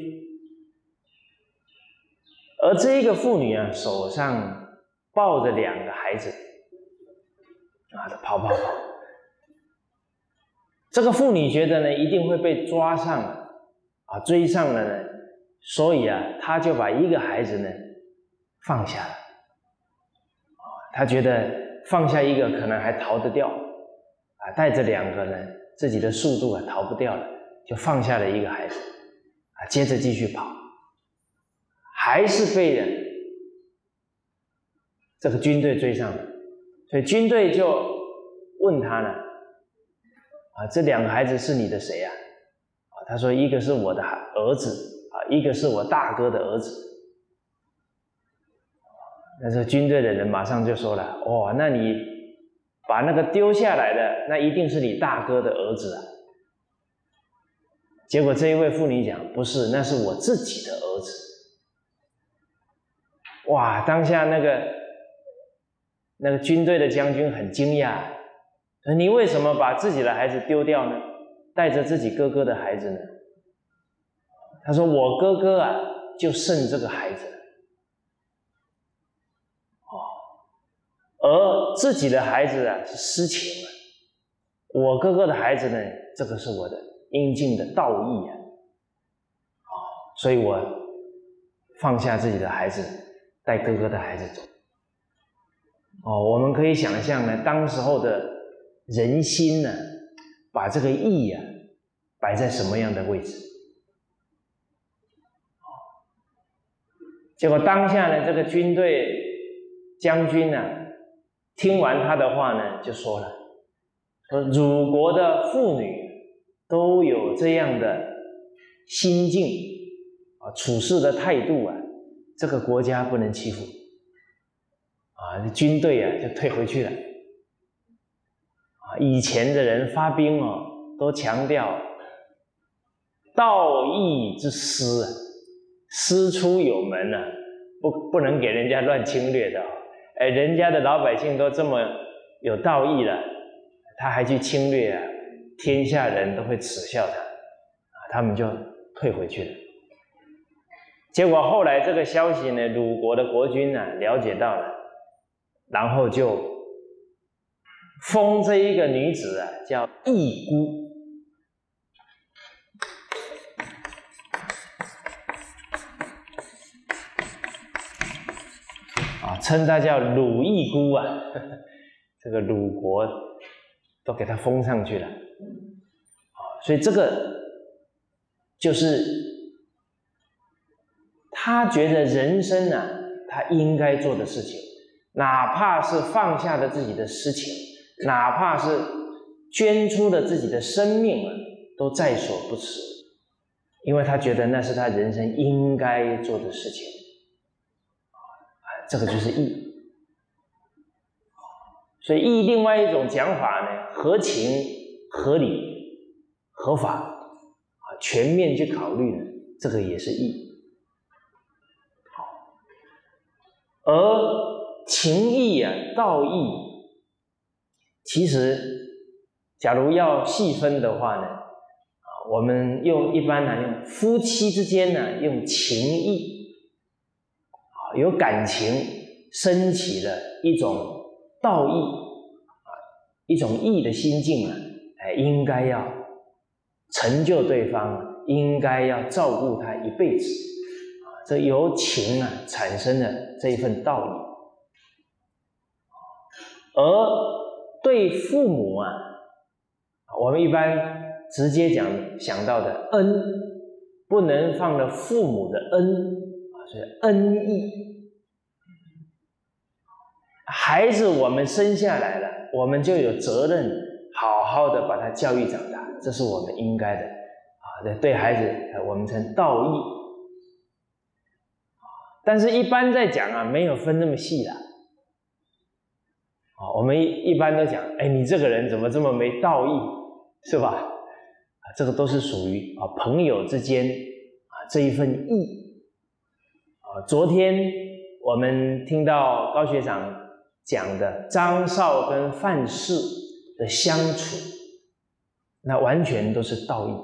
而这一个妇女啊，手上抱着两个孩子，啊，跑！这个妇女觉得呢，一定会被抓上，啊，追上了呢，所以啊，她就把一个孩子呢放下了，啊，她觉得放下一个可能还逃得掉，啊，带着两个呢，自己的速度啊逃不掉了，就放下了一个孩子，啊，接着继续跑。 还是被人这个军队追上了，所以军队就问他呢：“啊，这两个孩子是你的谁呀？”啊，他说：“一个是我的儿子，啊，一个是我大哥的儿子。”那这军队的人马上就说了：“哦，那你把那个丢下来的，那一定是你大哥的儿子啊。”结果这一位妇女讲：“不是，那是我自己的儿子。” 哇！当下那个军队的将军很惊讶，说：“你为什么把自己的孩子丢掉呢？带着自己哥哥的孩子呢？”他说：“我哥哥啊，就剩这个孩子了，而自己的孩子啊是私情了。我哥哥的孩子呢，这个是我的应尽的道义啊，所以我放下自己的孩子。” 带哥哥的孩子走，哦，我们可以想象呢，当时候的人心呢，把这个义啊摆在什么样的位置？结果当下呢，这个军队将军呢、啊，听完他的话呢，就说了：“说鲁国的妇女都有这样的心境啊，处事的态度啊。” 这个国家不能欺负，啊，军队啊就退回去了。啊，以前的人发兵哦，都强调道义之师，师出有门啊，不能给人家乱侵略的。哎，人家的老百姓都这么有道义了，他还去侵略啊，天下人都会耻笑他，啊，他们就退回去了。 结果后来这个消息呢，鲁国的国君呢、啊、了解到了，然后就封这一个女子啊叫义姑。啊，称她叫鲁义姑啊，呵呵这个鲁国都给她封上去了，啊，所以这个就是。 他觉得人生啊，他应该做的事情，哪怕是放下了自己的私情，哪怕是捐出了自己的生命啊，都在所不辞，因为他觉得那是他人生应该做的事情。啊，这个就是义。所以义另外一种讲法呢，合情、合理、合法啊，全面去考虑呢，这个也是义。 而情义啊，道义，其实，假如要细分的话呢，啊，我们用一般呢，用夫妻之间呢，用情义，啊，有感情升起了一种道义啊，一种义的心境啊，哎，应该要成就对方，应该要照顾他一辈子。 这由情啊产生了这一份道义，而对父母啊，我们一般直接想到的恩，不能放了父母的恩啊，所以恩义。孩子我们生下来了，我们就有责任好好的把他教育长大，这是我们应该的啊。对孩子，我们称道义。 但是，一般在讲啊，没有分那么细啦。哦，我们一般都讲，哎，你这个人怎么这么没道义，是吧？啊，这个都是属于啊朋友之间啊这一份义。昨天我们听到高学长讲的张绍跟范氏的相处，那完全都是道义，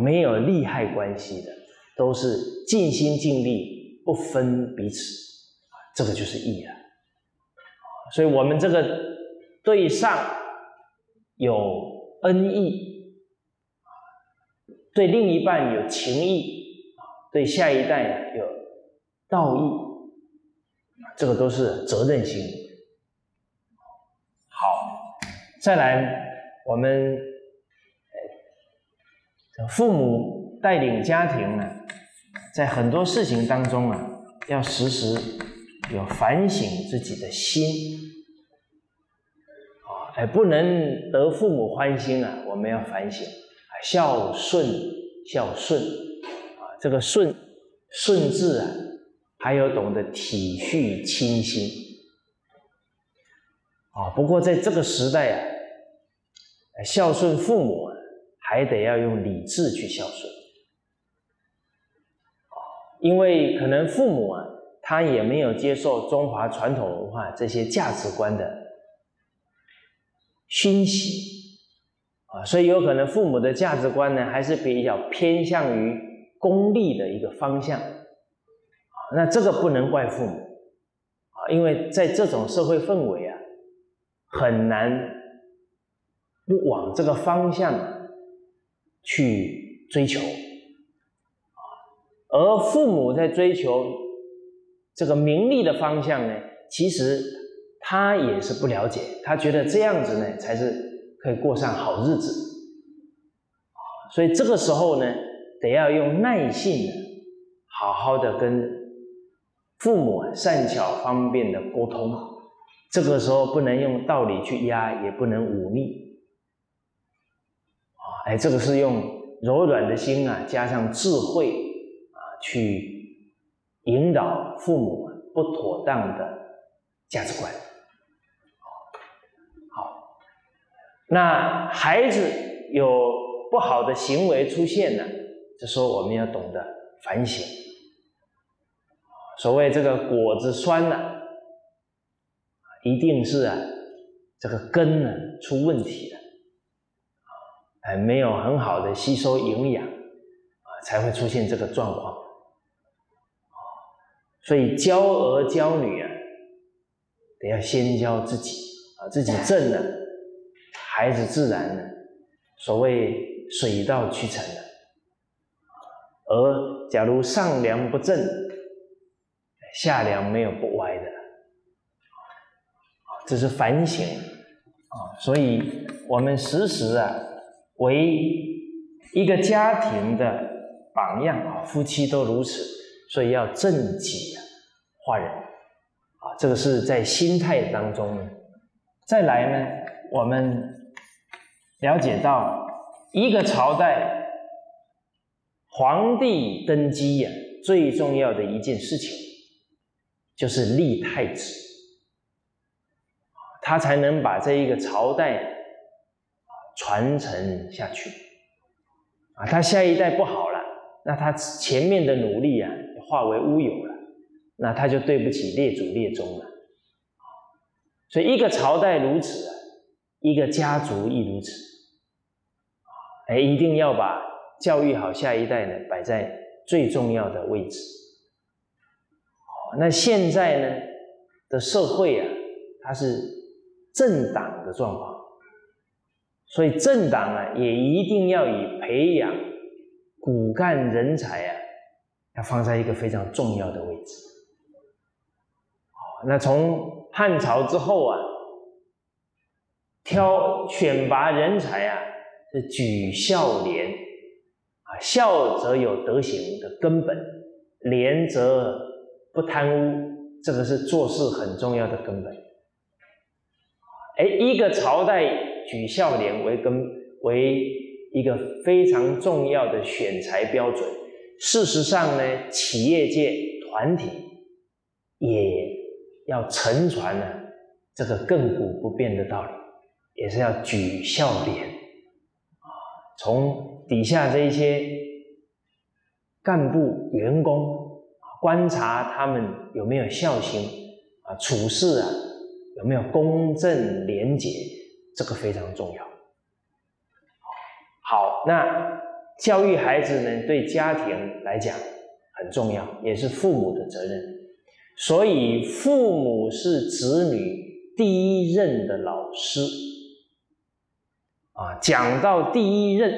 没有利害关系的，都是尽心尽力，不分彼此，这个就是义了。所以我们这个对上有恩义，对另一半有情义，对下一代有道义，这个都是责任心。好，再来，我们父母带领家庭呢，在很多事情当中啊，要时时有反省自己的心，不能得父母欢心啊，我们要反省，孝顺，孝顺。这个顺字啊，还有懂得体恤亲心不过在这个时代啊，孝顺父母还得要用理智去孝顺，因为可能父母他也没有接受中华传统文化这些价值观的熏习所以有可能父母的价值观呢，还是比较偏向于功利的一个方向，那这个不能怪父母，因为在这种社会氛围啊，很难不往这个方向去追求。而父母在追求这个名利的方向呢，其实他也是不了解，他觉得这样子呢，才是可以过上好日子。所以这个时候呢，得要用耐性好好的跟父母善巧方便的沟通，这个时候不能用道理去压，也不能忤逆这个是用柔软的心加上智慧去引导父母不妥当的价值观。好，那孩子有不好的行为出现了，这时候我们要懂得反省。所谓这个果子酸了，一定是这个根呢出问题了，没有很好的吸收营养才会出现这个状况。所以教儿教女得要先教自己自己正了，孩子自然呢，所谓水到渠成了。而假如上梁不正，下梁没有不歪的，这是反省所以我们时时为一个家庭的榜样夫妻都如此，所以要正己化人这个是在心态当中。再来呢，我们了解到一个朝代皇帝登基最重要的一件事情就是立太子，他才能把这一个朝代传承下去他下一代不好了，那他前面的努力化为乌有了，那他就对不起列祖列宗了。所以一个朝代如此一个家族亦如此一定要把教育好下一代呢，摆在最重要的位置。那现在呢的社会它是政党的状况，所以政党也一定要以培养骨干人才要放在一个非常重要的位置。那从汉朝之后选拔人才是举孝廉。孝则有德行的根本，廉则不贪污，这个是做事很重要的根本。一个朝代举孝廉为一个非常重要的选才标准。事实上呢，企业界团体也要承传这个亘古不变的道理，也是要举孝廉，从底下这一些干部、员工，观察他们有没有孝心啊，处事啊有没有公正廉洁，这个非常重要。好，那教育孩子呢，对家庭来讲很重要，也是父母的责任。所以，父母是子女第一任的老师啊。讲到第一任，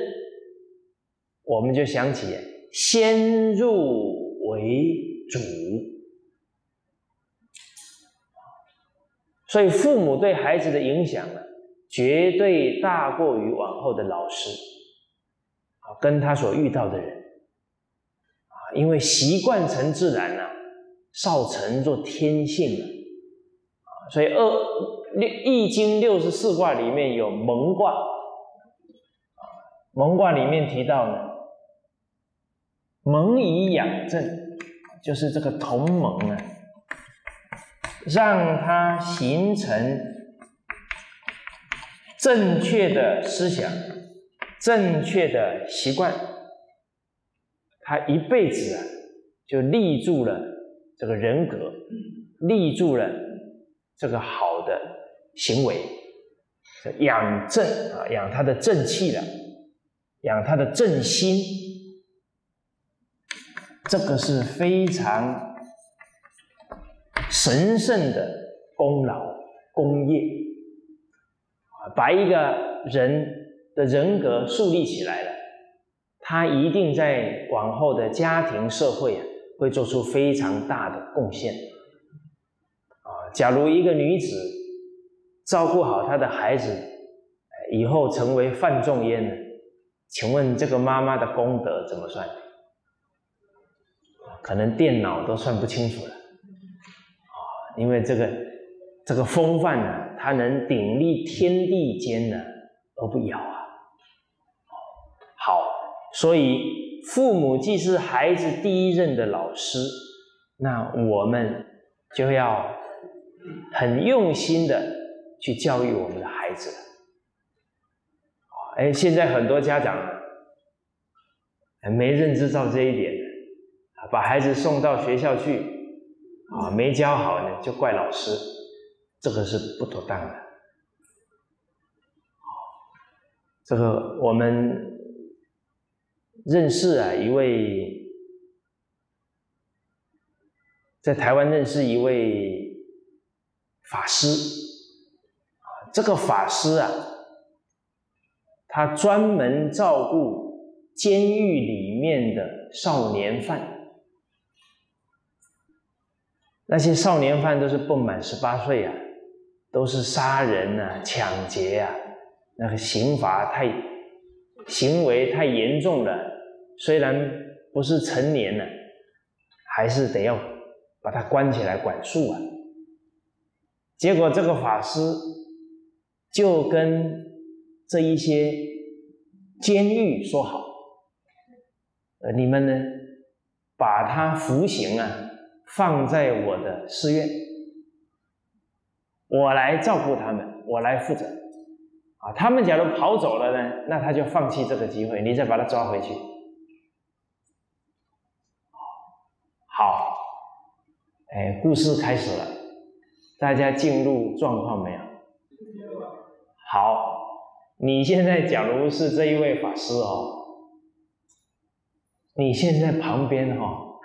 我们就想起先入为主，所以父母对孩子的影响呢，绝对大过于往后的老师啊，跟他所遇到的人啊，因为习惯成自然啊，少成做天性了啊，所以易经64卦里面有蒙卦啊，蒙卦里面提到呢，蒙以养正，就是这个同盟啊，让它形成正确的思想，正确的习惯，他一辈子啊就立住了这个人格，立住了这个好的行为，养正啊，养他的正气了，养他的正心，这个是非常神圣的功劳功业。把一个人的人格树立起来了，他一定在往后的家庭社会啊，会做出非常大的贡献啊。假如一个女子照顾好她的孩子，以后成为范仲淹呢？请问这个妈妈的功德怎么算？可能电脑都算不清楚了啊，因为这个风范呢，他能鼎立天地间呢，而不摇啊。好，所以父母既是孩子第一任的老师，那我们就要很用心的去教育我们的孩子了。哎，现在很多家长没认知到这一点，把孩子送到学校去啊，没教好呢，就怪老师。这个是不妥当的。这个我们认识啊，一位在台湾认识一位法师啊，这个法师啊，他专门照顾监狱里面的少年犯。那些少年犯都是不满18岁啊。都是杀人啊、抢劫啊，那个行为太严重了。虽然不是成年了，还是得要把他关起来管束啊。结果这个法师就跟这一些监狱说好，你们呢，把他服刑啊，放在我的寺院。我来照顾他们，我来负责啊。他们假如跑走了呢，那他就放弃这个机会，你再把他抓回去。好，哎，故事开始了，大家进入状况没有？好，你现在假如是这一位法师哦，你现在旁边哦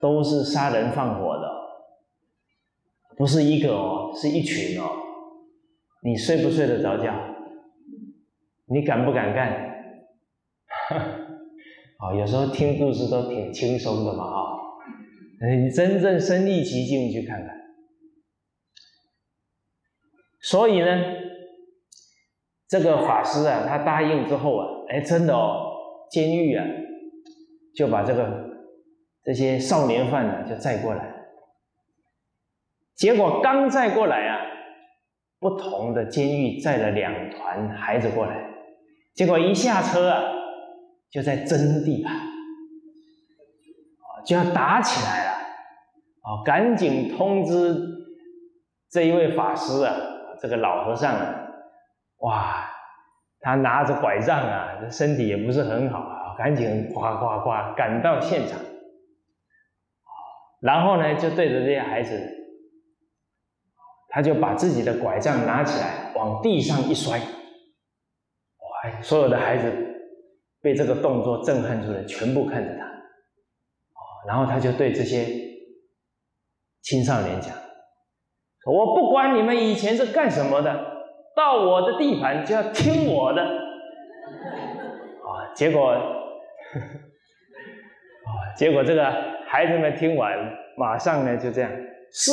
都是杀人放火的。不是一个哦，是一群哦。你睡不睡得着觉？你敢不敢干？哦，有时候听故事都挺轻松的嘛啊、哦。你真正身历其境去看看。所以呢，这个法师啊，他答应之后啊，哎，真的哦，监狱啊，就把这些少年犯呢、啊、就载过来。结果刚载过来啊，不同的监狱载了2团孩子过来，结果一下车啊，就在争地盘，就要打起来了啊！赶紧通知这一位法师啊，这个老和尚啊，哇，他拿着拐杖啊，身体也不是很好啊，赶紧哗赶到现场，然后呢就对着这些孩子，他就把自己的拐杖拿起来往地上一摔，哇！所有的孩子被这个动作震撼住了，全部看着他，然后他就对这些青少年讲：“我不管你们以前是干什么的，到我的地盘就要听我的。”结果这个孩子们听完马上呢就这样是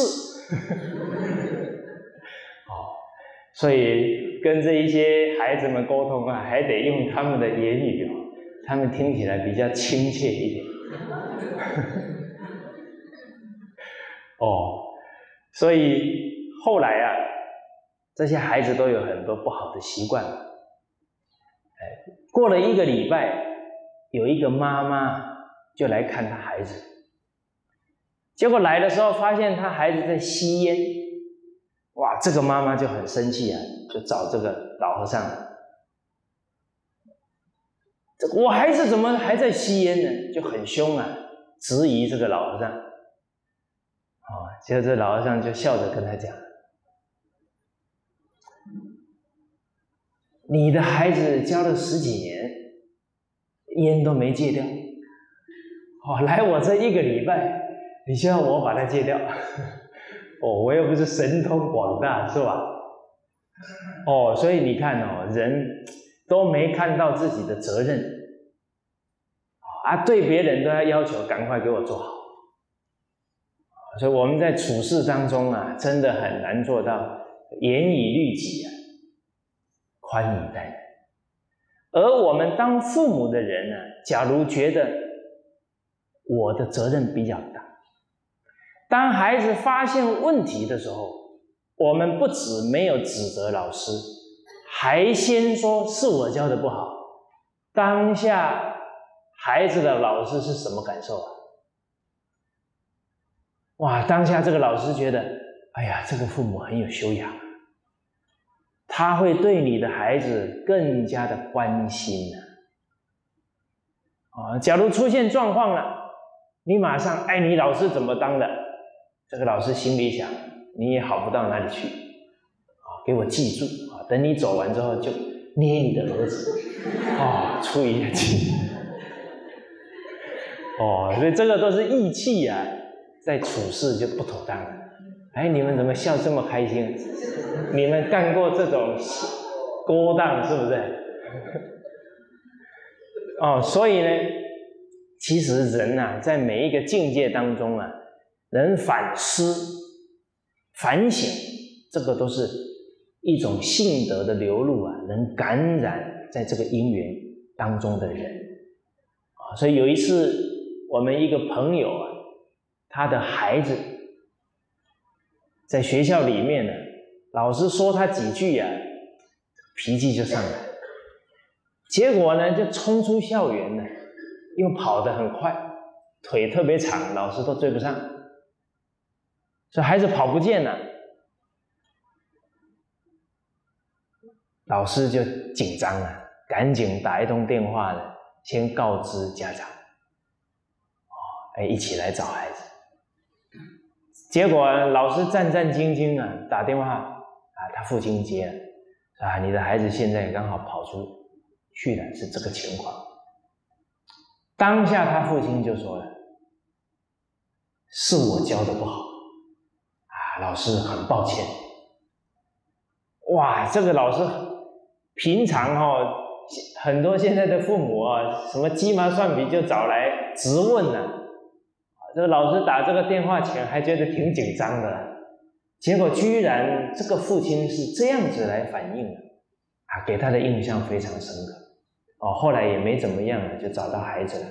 所以跟这一些孩子们沟通啊，还得用他们的言语，他们听起来比较亲切一点所以后来啊，这些孩子都有很多不好的习惯。过了一个礼拜，有一个妈妈就来看她孩子，结果来的时候发现她孩子在吸烟，哇！这个妈妈就很生气啊，就找这个老和尚：“我孩子怎么还在吸烟呢？”就很凶啊，质疑这个老和尚。结果这老和尚就笑着跟他讲：“你的孩子教了10几年，烟都没戒掉，来我这一个礼拜，你希望我把它戒掉？我又不是神通广大，是吧？所以你看人都没看到自己的责任啊，对别人都要要求赶快给我做好，所以我们在处事当中啊，真的很难做到严以律己啊。”宽以待人。而我们当父母的人呢，假如觉得我的责任比较大，当孩子发现问题的时候，我们不止没有指责老师，还先说是我教的不好。当下孩子的老师是什么感受啊？哇！当下这个老师觉得，哎呀，这个父母很有修养。他会对你的孩子更加的关心假如出现状况了，你马上你老师怎么当的？这个老师心里想，你也好不到哪里去给我记住等你走完之后就捏你的儿子出一个气所以这个都是义气啊，在处事就不妥当了。你们怎么笑这么开心？你们干过这种勾当是不是？所以呢，其实人啊，在每一个境界当中啊，人反思、反省，这个都是一种性德的流露啊，能感染在这个因缘当中的人所以有一次，我们一个朋友啊，他的孩子在学校里面呢，老师说他几句啊，脾气就上来，结果呢就冲出校园了，又跑得很快，腿特别长，老师都追不上，所以孩子跑不见了。老师就紧张了，赶紧打一通电话呢，先告知家长，一起来找孩子。结果老师战战兢兢啊，打电话他父亲接了，你的孩子现在刚好跑出去了，是这个情况。当下他父亲就说了，是我教的不好老师很抱歉。哇，这个老师平常很多现在的父母什么鸡毛蒜皮就找来质问了。这个老师打这个电话前还觉得挺紧张的，结果居然这个父亲是这样子来反应的给他的印象非常深刻后来也没怎么样了，就找到孩子了。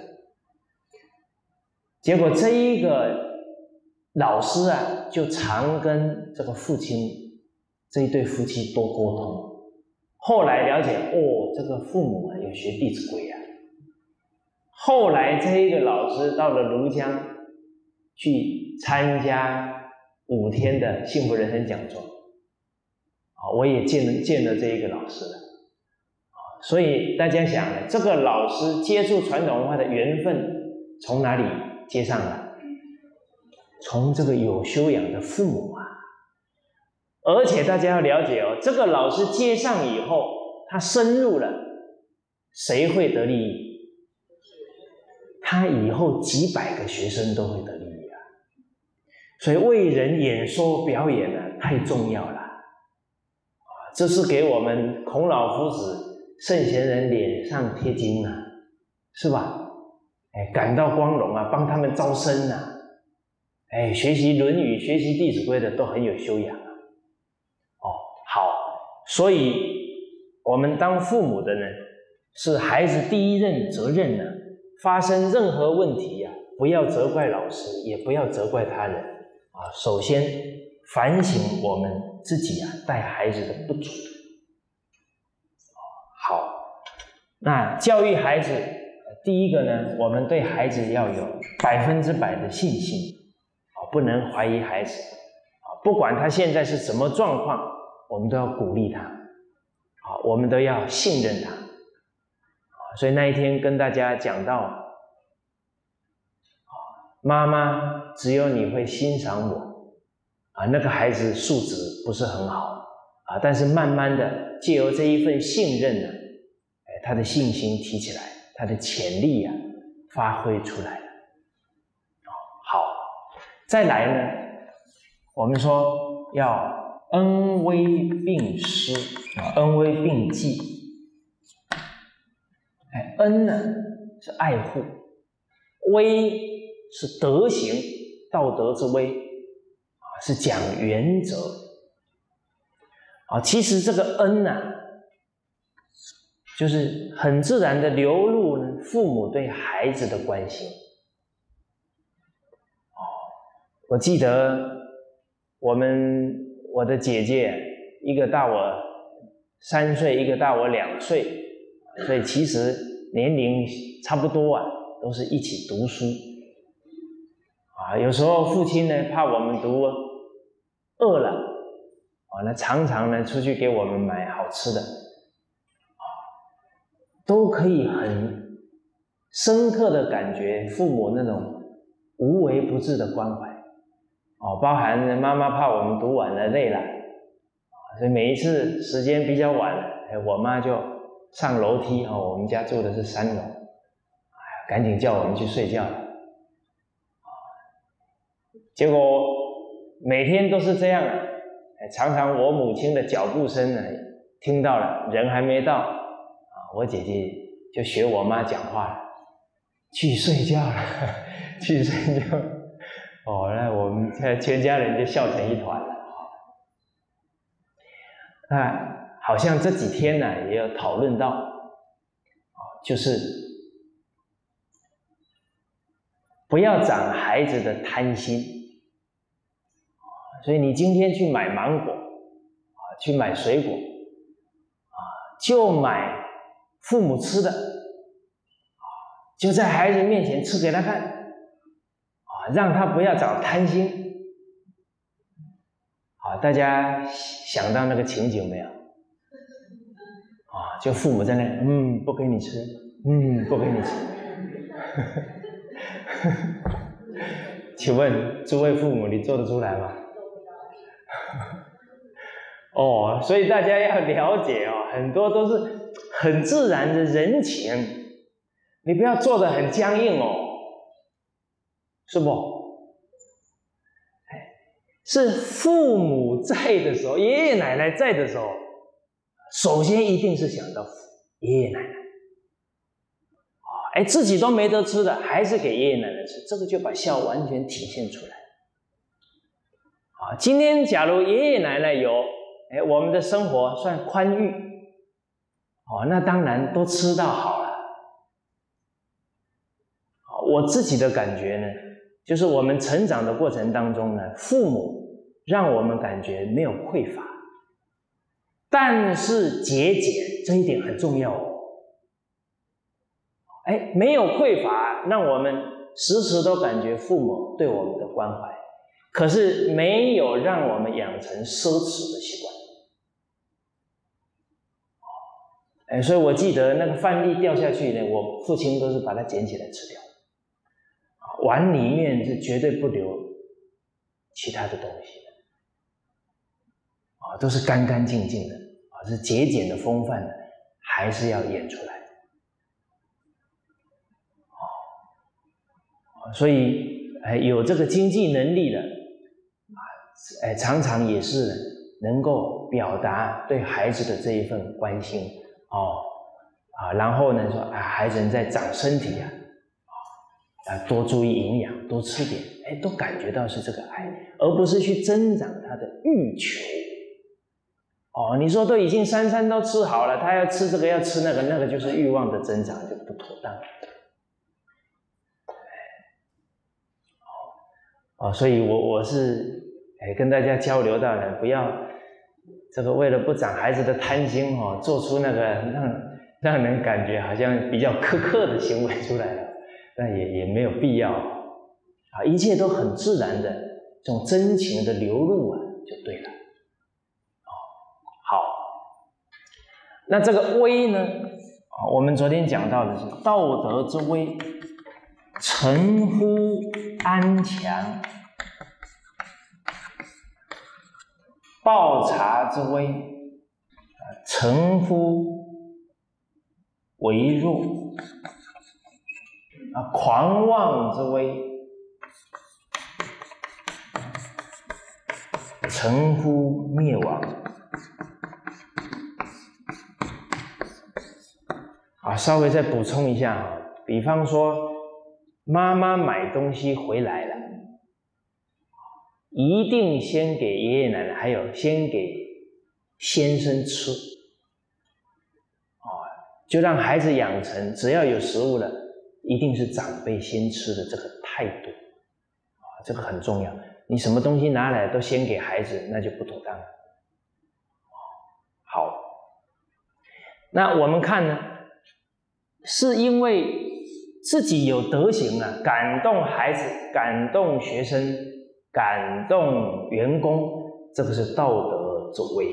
结果这一个老师啊，就常跟这个父亲这一对夫妻多沟通，后来了解这个父母有学《弟子规》后来这一个老师到了庐江。去参加5天的幸福人生讲座我也见了这一个老师了所以大家想，这个老师接触传统文化的缘分从哪里接上了？从这个有修养的父母啊。而且大家要了解哦，这个老师接上以后，他深入了，谁会得利益？他以后几百个学生都会得利益啊。所以为人演说表演啊，太重要了。 这是给我们孔老夫子、圣贤人脸上贴金啊，是吧？哎，感到光荣啊，帮他们招生啊，哎，学习《论语》、学习《弟子规》的都很有修养啊。哦，好，所以我们当父母的呢，是孩子第一任责任啊。发生任何问题啊，不要责怪老师，也不要责怪他人啊。首先反省我们 自己啊，带孩子的不足。好，那教育孩子，第一个呢，我们对孩子要有100%的信心，不能怀疑孩子，不管他现在是什么状况，我们都要鼓励他，啊，我们都要信任他。所以那一天跟大家讲到，妈妈，只有你会欣赏我。 啊，那个孩子素质不是很好啊，但是慢慢的借由这一份信任呢，哎，他的信心提起来，他的潜力啊发挥出来了。好，再来呢，我们说要恩威并施啊，恩威并济。哎，恩呢是爱护，威是德行，道德之威。 是讲原则啊，其实这个恩啊，就是很自然的流入父母对孩子的关心。哦，我记得我的姐姐，一个大我3岁，一个大我2岁，所以其实年龄差不多啊，都是一起读书啊。有时候父亲呢，怕我们读 饿了啊，那常常呢出去给我们买好吃的，都可以很深刻的感觉父母那种无微不至的关怀哦，包含妈妈怕我们读晚了累了，所以每一次时间比较晚了，哎，我妈就上楼梯哦，我们家住的是3楼，哎，赶紧叫我们去睡觉了，结果 每天都是这样啊，常常我母亲的脚步声呢，听到了，人还没到啊，我姐姐就学我妈讲话了，去睡觉了，去睡觉。哦，那我们全家人就笑成一团了。那好像这几天呢、也有讨论到，啊，就是不要长孩子的贪心。 所以你今天去买芒果，啊，去买水果，啊，就买父母吃的，啊，就在孩子面前吃给他看，啊，让他不要找贪心，啊，大家想到那个情景没有？啊，就父母在那，嗯，不给你吃，嗯，不给你吃，请问诸位父母，你做得出来吗？ 哦，所以大家要了解哦，很多都是很自然的人情，你不要做得很僵硬哦，是不？是父母在的时候，爷爷奶奶在的时候，首先一定是想到爷爷奶奶。哎，自己都没得吃的，还是给爷爷奶奶吃，这个就把孝完全体现出来。 啊，今天假如爷爷奶奶有，哎，我们的生活算宽裕，哦，那当然都吃到好了。我自己的感觉呢，就是我们成长的过程当中呢，父母让我们感觉没有匮乏，但是节俭这一点很重要哦。哎，没有匮乏，让我们时时都感觉父母对我们的关怀。 可是没有让我们养成奢侈的习惯，所以我记得那个饭粒掉下去呢，我父亲都是把它捡起来吃掉，碗里面是绝对不留其他的东西的，啊，都是干干净净的，啊，是节俭的风范的，还是要演出来，啊，所以有这个经济能力的，啊，常常也是能够表达对孩子的这一份关心。 哦，啊，然后呢，说啊，孩子在长身体呀，啊，多注意营养，多吃点，哎，都感觉到是这个爱，而不是去增长他的欲求。哦，你说都已经三餐都吃好了，他要吃这个要吃那个，那个就是欲望的增长，就不妥当。哦，所以我是跟大家交流到呢，不要。 这个为了不长孩子的贪心哦，做出那个让人感觉好像比较苛刻的行为出来了，但也没有必要啊，一切都很自然的这种真情的流露啊，就对了。哦，好，那这个威呢？啊，我们昨天讲到的是道德之威，诚乎安强。 抱察之威，诚乎为弱；狂妄之威，诚乎灭亡。啊，稍微再补充一下啊，比方说，妈妈买东西回来了。 一定先给爷爷奶奶，还有先给先生吃，啊，就让孩子养成只要有食物了，一定是长辈先吃的这个态度，啊，这个很重要。你什么东西拿来都先给孩子，那就不妥当了。好，那我们看呢，是因为自己有德行啊，感动孩子，感动学生。 感动员工，这个是道德之威。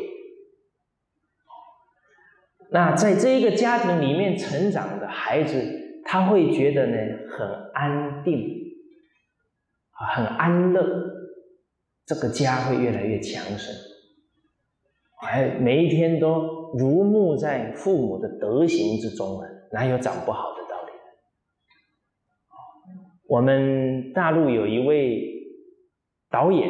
那在这一个家庭里面成长的孩子，他会觉得呢很安定，很安乐，这个家会越来越强盛，哎，每一天都如沐在父母的德行之中啊，哪有长不好的道理？我们大陆有一位。 导演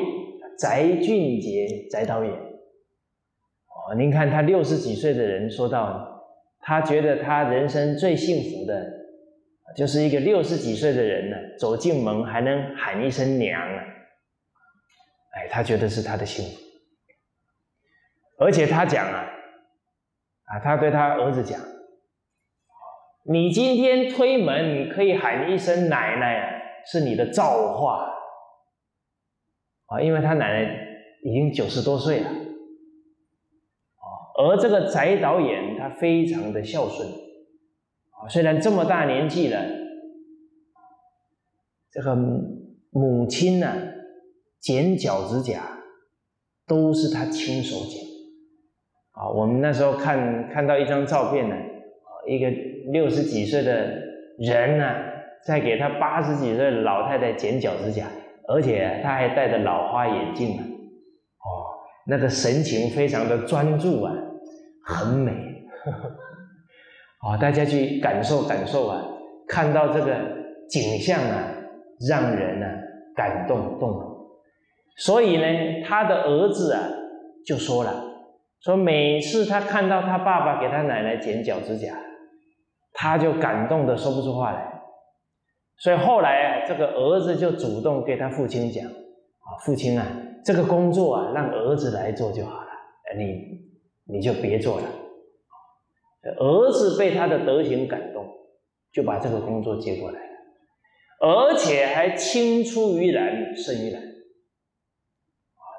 翟俊杰，翟导演，哦，您看他60几岁的人说到，他觉得他人生最幸福的，就是一个60几岁的人呢，走进门还能喊一声娘啊，哎，他觉得是他的幸福。而且他讲啊，他对他儿子讲，你今天推门可以喊一声奶奶啊，是你的造化。 啊，因为他奶奶已经90多岁了，而这个翟导演他非常的孝顺，虽然这么大年纪了，这个母亲呢、啊、剪脚趾甲都是他亲手剪，啊，我们那时候看到一张照片呢，一个60几岁的人呢、啊，在给他80几岁的老太太剪脚趾甲。 而且他还戴着老花眼镜啊，哦，那个神情非常的专注啊，很美，呵呵哦，大家去感受感受啊，看到这个景象啊，让人呢、啊、感动动容。所以呢，他的儿子啊就说了，说每次他看到他爸爸给他奶奶剪脚趾甲，他就感动的说不出话来。 所以后来啊，这个儿子就主动给他父亲讲：“啊，父亲啊，这个工作啊，让儿子来做就好了，你就别做了。”儿子被他的德行感动，就把这个工作接过来了，而且还青出于蓝胜于蓝。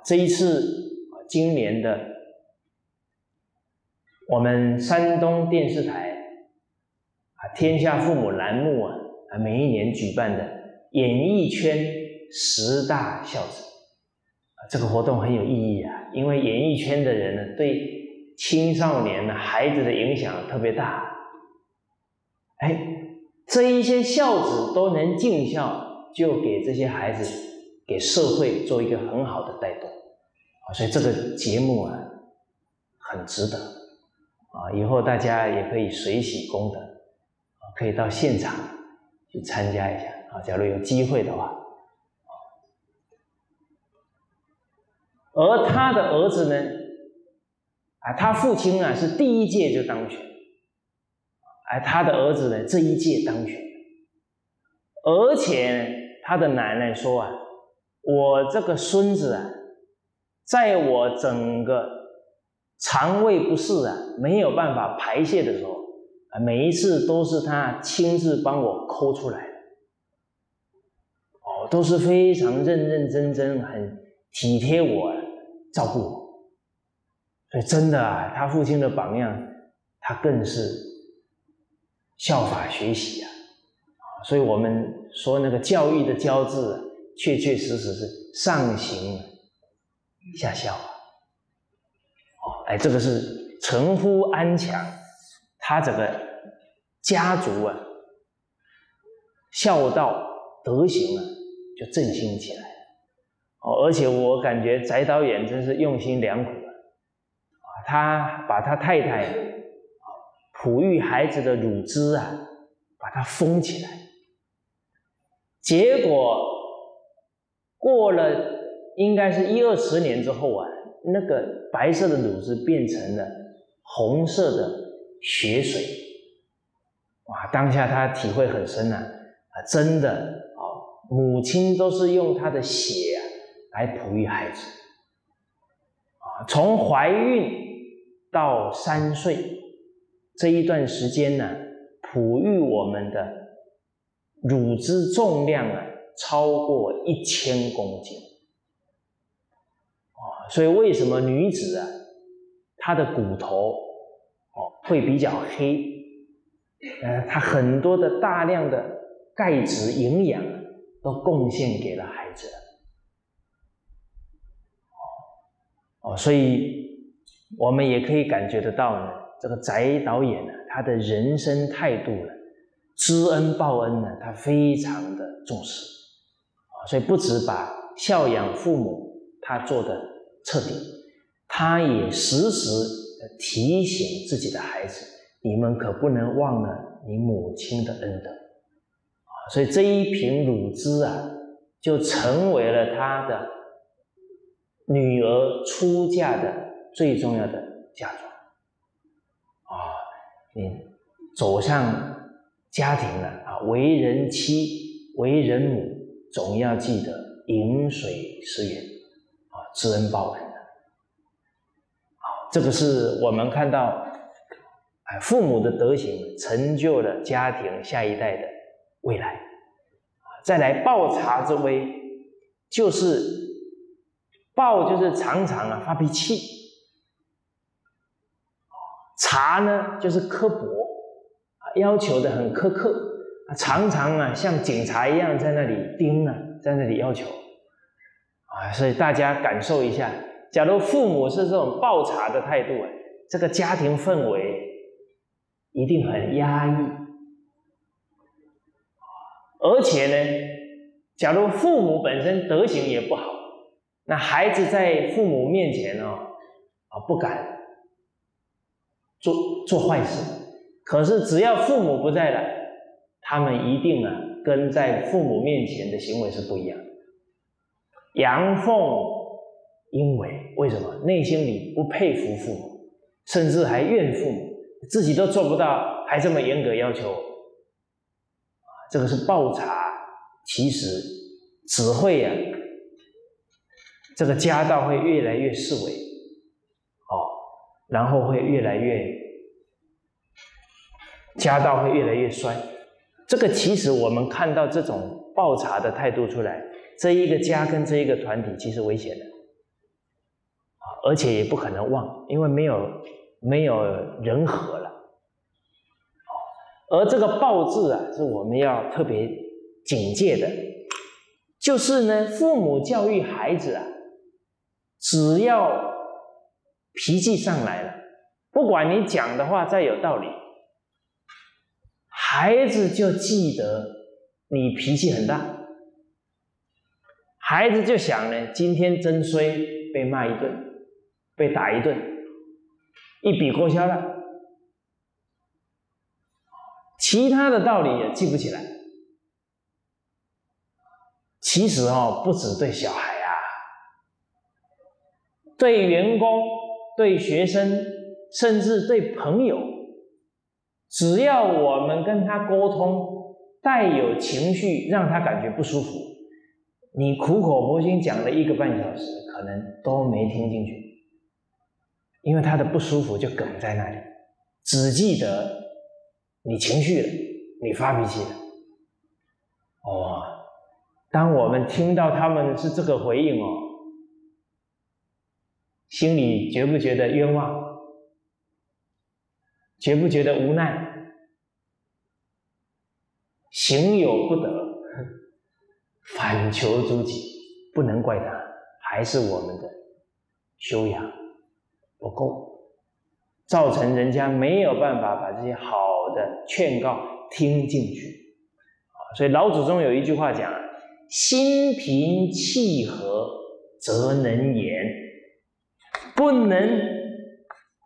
这一次，今年的我们山东电视台啊，《天下父母》栏目啊。 每一年举办的演艺圈10大孝子，这个活动很有意义啊，因为演艺圈的人呢，对青少年的孩子的影响特别大。哎，这一些孝子都能尽孝，就给这些孩子、给社会做一个很好的带动。所以这个节目啊，很值得啊！以后大家也可以随喜功德，可以到现场去参加一下啊。假如有机会的话。 而他的儿子呢，他父亲啊是第一届就当选，他的儿子呢这一届当选，而且他的奶奶说啊，我这个孙子啊，在我整个肠胃不适啊没有办法排泄的时候啊，每一次都是他亲自帮我抠出来的，哦，都是非常认认真真，很体贴我。 照顾我，所以真的啊，他父亲的榜样，他更是效法学习啊。所以我们说那个教育的“教”字啊，确确实实是上行下效啊。哦，哎，这个是陈夫安强，他整个家族啊，孝道德行啊，就振兴起来。 哦，而且我感觉翟导演真是用心良苦啊！他把他太太哺育孩子的乳汁啊，把它封起来。结果过了应该是10、20年之后啊，那个白色的乳汁变成了红色的血水。哇，当下他体会很深啊！啊，真的啊，母亲都是用她的血啊。 来哺育孩子，啊，从怀孕到3岁这一段时间呢，哺育我们的乳汁重量啊超过1000公斤，啊，所以为什么女子啊她的骨头哦会比较黑，她很多的大量的钙质营养都贡献给了孩子了。 哦，所以我们也可以感觉得到呢，这个翟导演呢，他的人生态度呢，知恩报恩呢，他非常的重视啊，所以不止把孝养父母他做的彻底，他也时时提醒自己的孩子，你们可不能忘了你母亲的恩德啊，所以这一瓶乳汁啊，就成为了他的 女儿出嫁的最重要的嫁妆啊，你走上家庭了啊，为人妻、为人母，总要记得饮水思源啊，知恩报恩的啊，这个是我们看到哎父母的德行成就了家庭下一代的未来啊。再来报茶之威，就是。 暴就是常常啊发脾气，茶呢就是刻薄，要求的很苛刻，常常啊像警察一样在那里盯啊，在那里要求啊，所以大家感受一下，假如父母是这种暴茶的态度啊，这个家庭氛围一定很压抑，而且呢，假如父母本身德行也不好。 那孩子在父母面前哦，不敢做坏事。可是只要父母不在了，他们一定啊，跟在父母面前的行为是不一样的。阳奉阴违，为什么？内心里不佩服父母，甚至还怨父母，自己都做不到，还这么严格要求，这个是暴茶，其实只会啊。 这个家道会越来越式微，哦，然后会越来越家道会越来越衰。这个其实我们看到这种暴茶的态度出来，这一个家跟这一个团体其实危险的，而且也不可能忘，因为没有人和了。而这个暴字啊，是我们要特别警戒的，就是呢，父母教育孩子啊。 只要脾气上来了，不管你讲的话再有道理，孩子就记得你脾气很大，孩子就想呢，今天真衰，被骂一顿，被打一顿，一笔勾销了，其他的道理也记不起来。其实不只对小孩啊，对员工、对学生，甚至对朋友，只要我们跟他沟通，带有情绪，让他感觉不舒服，你苦口婆心讲了1个半小时，可能都没听进去，因为他的不舒服就梗在那里，只记得你情绪了，你发脾气了。当我们听到他们是这个回应心里觉不觉得冤枉？觉不觉得无奈？行有不得，反求诸己，不能怪他，还是我们的修养不够，造成人家没有办法把这些好的劝告听进去。所以老祖宗有一句话讲，心平气和则能言。不能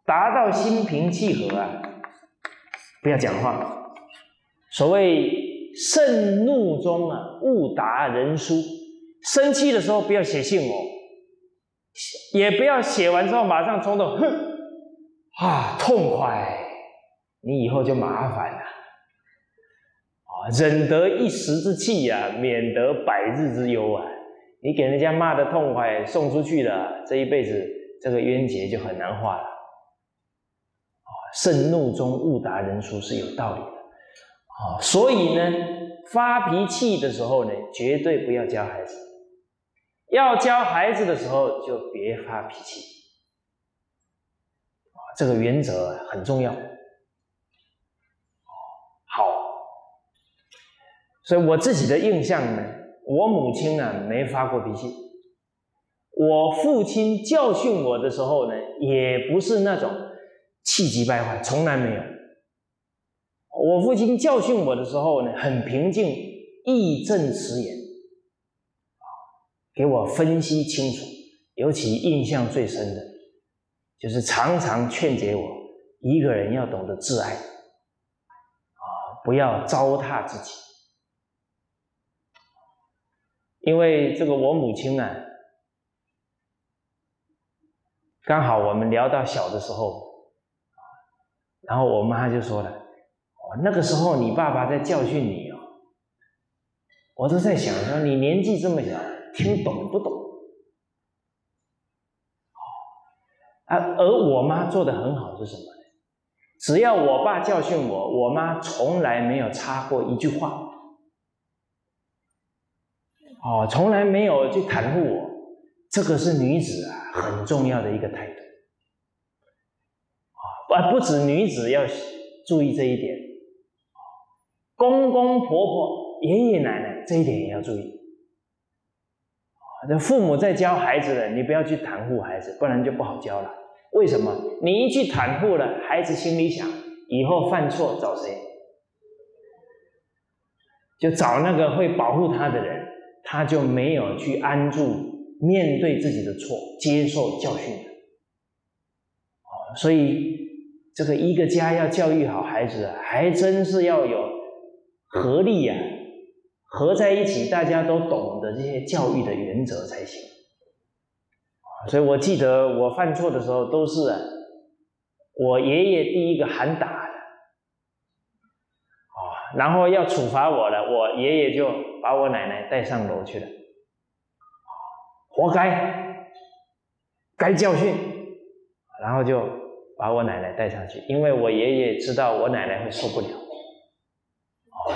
达到心平气和不要讲话。所谓盛怒中勿达人书，生气的时候不要写信也不要写完之后马上冲动，痛快，你以后就麻烦了。忍得一时之气免得100日之忧你给人家骂得痛快送出去了，这一辈子这个冤结就很难化了。盛怒中勿达人书是有道理的。所以呢，发脾气的时候呢，绝对不要教孩子，要教孩子的时候就别发脾气。这个原则很重要。所以我自己的印象呢，我母亲没发过脾气，我父亲教训我的时候呢，也不是那种气急败坏，从来没有。我父亲教训我的时候呢，很平静，义正辞严，给我分析清楚。尤其印象最深的就是常常劝解我，一个人要懂得自爱，不要糟蹋自己。因为这个我母亲刚好我们聊到小的时候，然后我妈就说了，那个时候你爸爸在教训你我都在想说你年纪这么小，听懂不懂而我妈做得很好是什么呢？只要我爸教训我，我妈从来没有插过一句话，从来没有去袒护我，这个是女子很重要的一个态度。不止女子要注意这一点，公公婆婆、爷爷奶奶这一点也要注意。父母在教孩子了，你不要去袒护孩子，不然就不好教了。为什么？你一去袒护了，孩子心里想，以后犯错找谁？就找那个会保护他的人，他就没有去安住面对自己的错，接受教训的。所以这个一个家要教育好孩子还真是要有合力合在一起，大家都懂得这些教育的原则才行。所以我记得我犯错的时候都是我爷爷第一个喊打的，然后要处罚我了，我爷爷就把我奶奶带上楼去了，活该，该教训，然后就把我奶奶带上去，因为我爷爷知道我奶奶会受不了，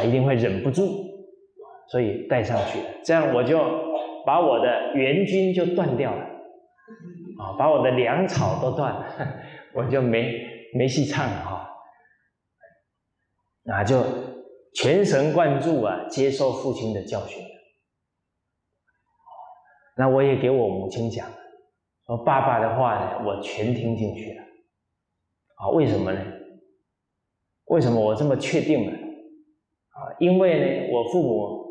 一定会忍不住，所以带上去了。这样我就把我的援军就断掉了，把我的粮草都断了，我就没戏唱了那就全神贯注接受父亲的教训。那我也给我母亲讲，说爸爸的话呢，我全听进去了。啊，为什么呢？为什么我这么确定呢？啊，因为呢，我父母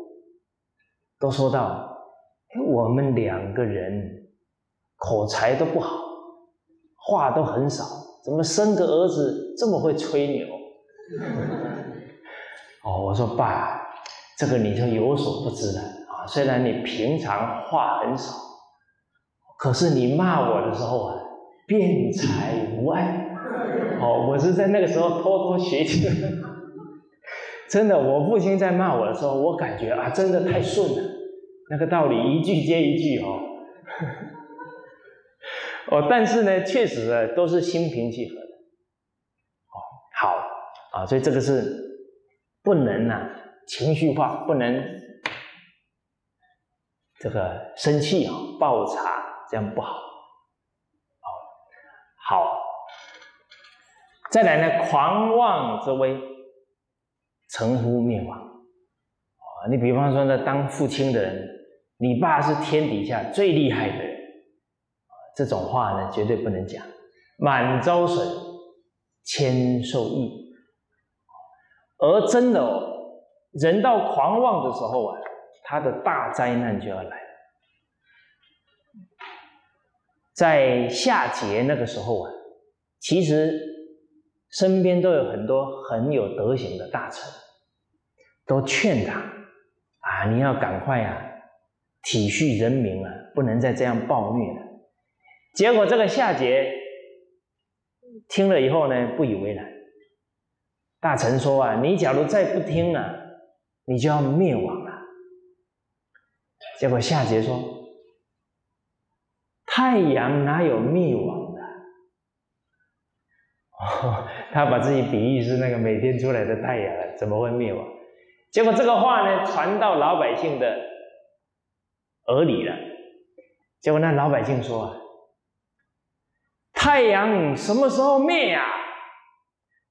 都说到，我们两个人口才都不好，话都很少，怎么生个儿子这么会吹牛？哦，我说爸，这个你就有所不知了啊！虽然你平常话很少，可是你骂我的时候啊，辩才无碍。哦，我是在那个时候偷偷学习的。真的，我父亲在骂我的时候，我感觉啊，真的太顺了，那个道理一句接一句哦。哦，但是呢，确实啊，都是心平气和的。哦，好啊，所以这个是不能啊情绪化，不能这个生气啊爆炸，这样不好。哦，好。再来呢，狂妄之威，成乎灭亡。啊，你比方说呢，当父亲的人，你爸是天底下最厉害的人，这种话呢，绝对不能讲。满招损，谦受益。而真的哦，人到狂妄的时候啊，他的大灾难就要来了。在夏桀那个时候啊，其实身边都有很多很有德行的大臣，都劝他啊，你要赶快啊，体恤人民啊，不能再这样暴虐了。结果这个夏桀听了以后呢，不以为然。大臣说啊，你假如再不听啊，你就要灭亡了。结果夏桀说，太阳哪有灭亡？哦，他把自己比喻是那个每天出来的太阳，怎么会灭亡？结果这个话呢传到老百姓的耳里了。结果那老百姓说啊，太阳什么时候灭呀？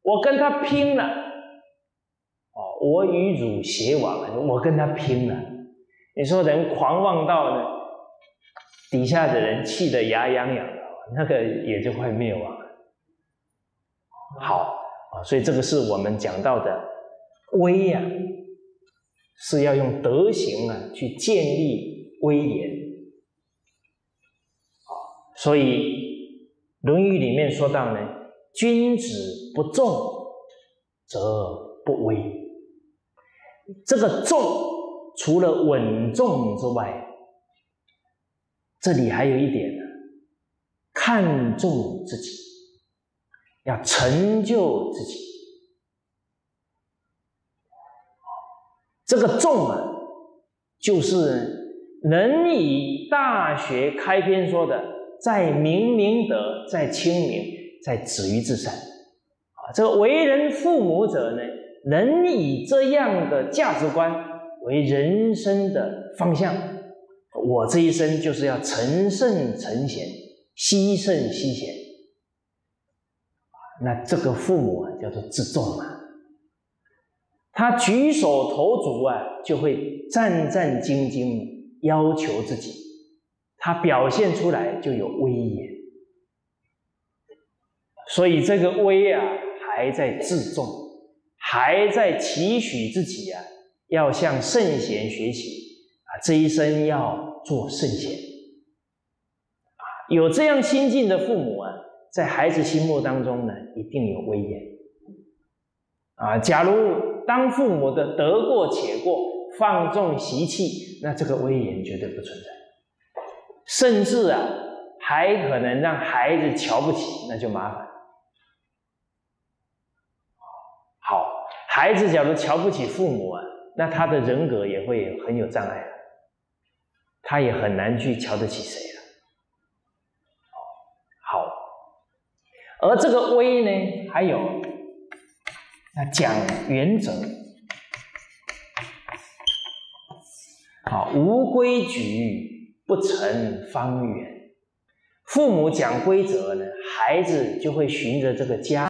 我跟他拼了！哦，我与汝偕亡，我跟他拼了！你说人狂妄到呢，底下的人气得牙痒痒的，那个也就快灭亡了。好啊，所以这个是我们讲到的威啊，是要用德行啊去建立威严。所以《论语》里面说到呢，君子不重则不威。这个重除了稳重之外，这里还有一点呢，看重自己。要成就自己，这个重啊，就是能以大学开篇说的，在明明德，在亲民，在止于至善。啊，这个为人父母者呢，能以这样的价值观为人生的方向。我这一生就是要成圣成贤，惜圣惜贤。那这个父母啊，叫做自重啊，他举手投足啊，就会战战兢兢要求自己，他表现出来就有威严。所以这个威啊，还在自重，还在期许自己啊，要向圣贤学习啊，这一生要做圣贤啊。有这样心境的父母啊，在孩子心目当中呢，一定有威严啊！假如当父母的得过且过，放纵习气，那这个威严绝对不存在，甚至啊，还可能让孩子瞧不起，那就麻烦。好，孩子假如瞧不起父母啊，那他的人格也会很有障碍了，他也很难去瞧得起谁了。而这个威呢，还有那讲原则，啊，无规矩不成方圆。父母讲规则呢，孩子就会循着这个家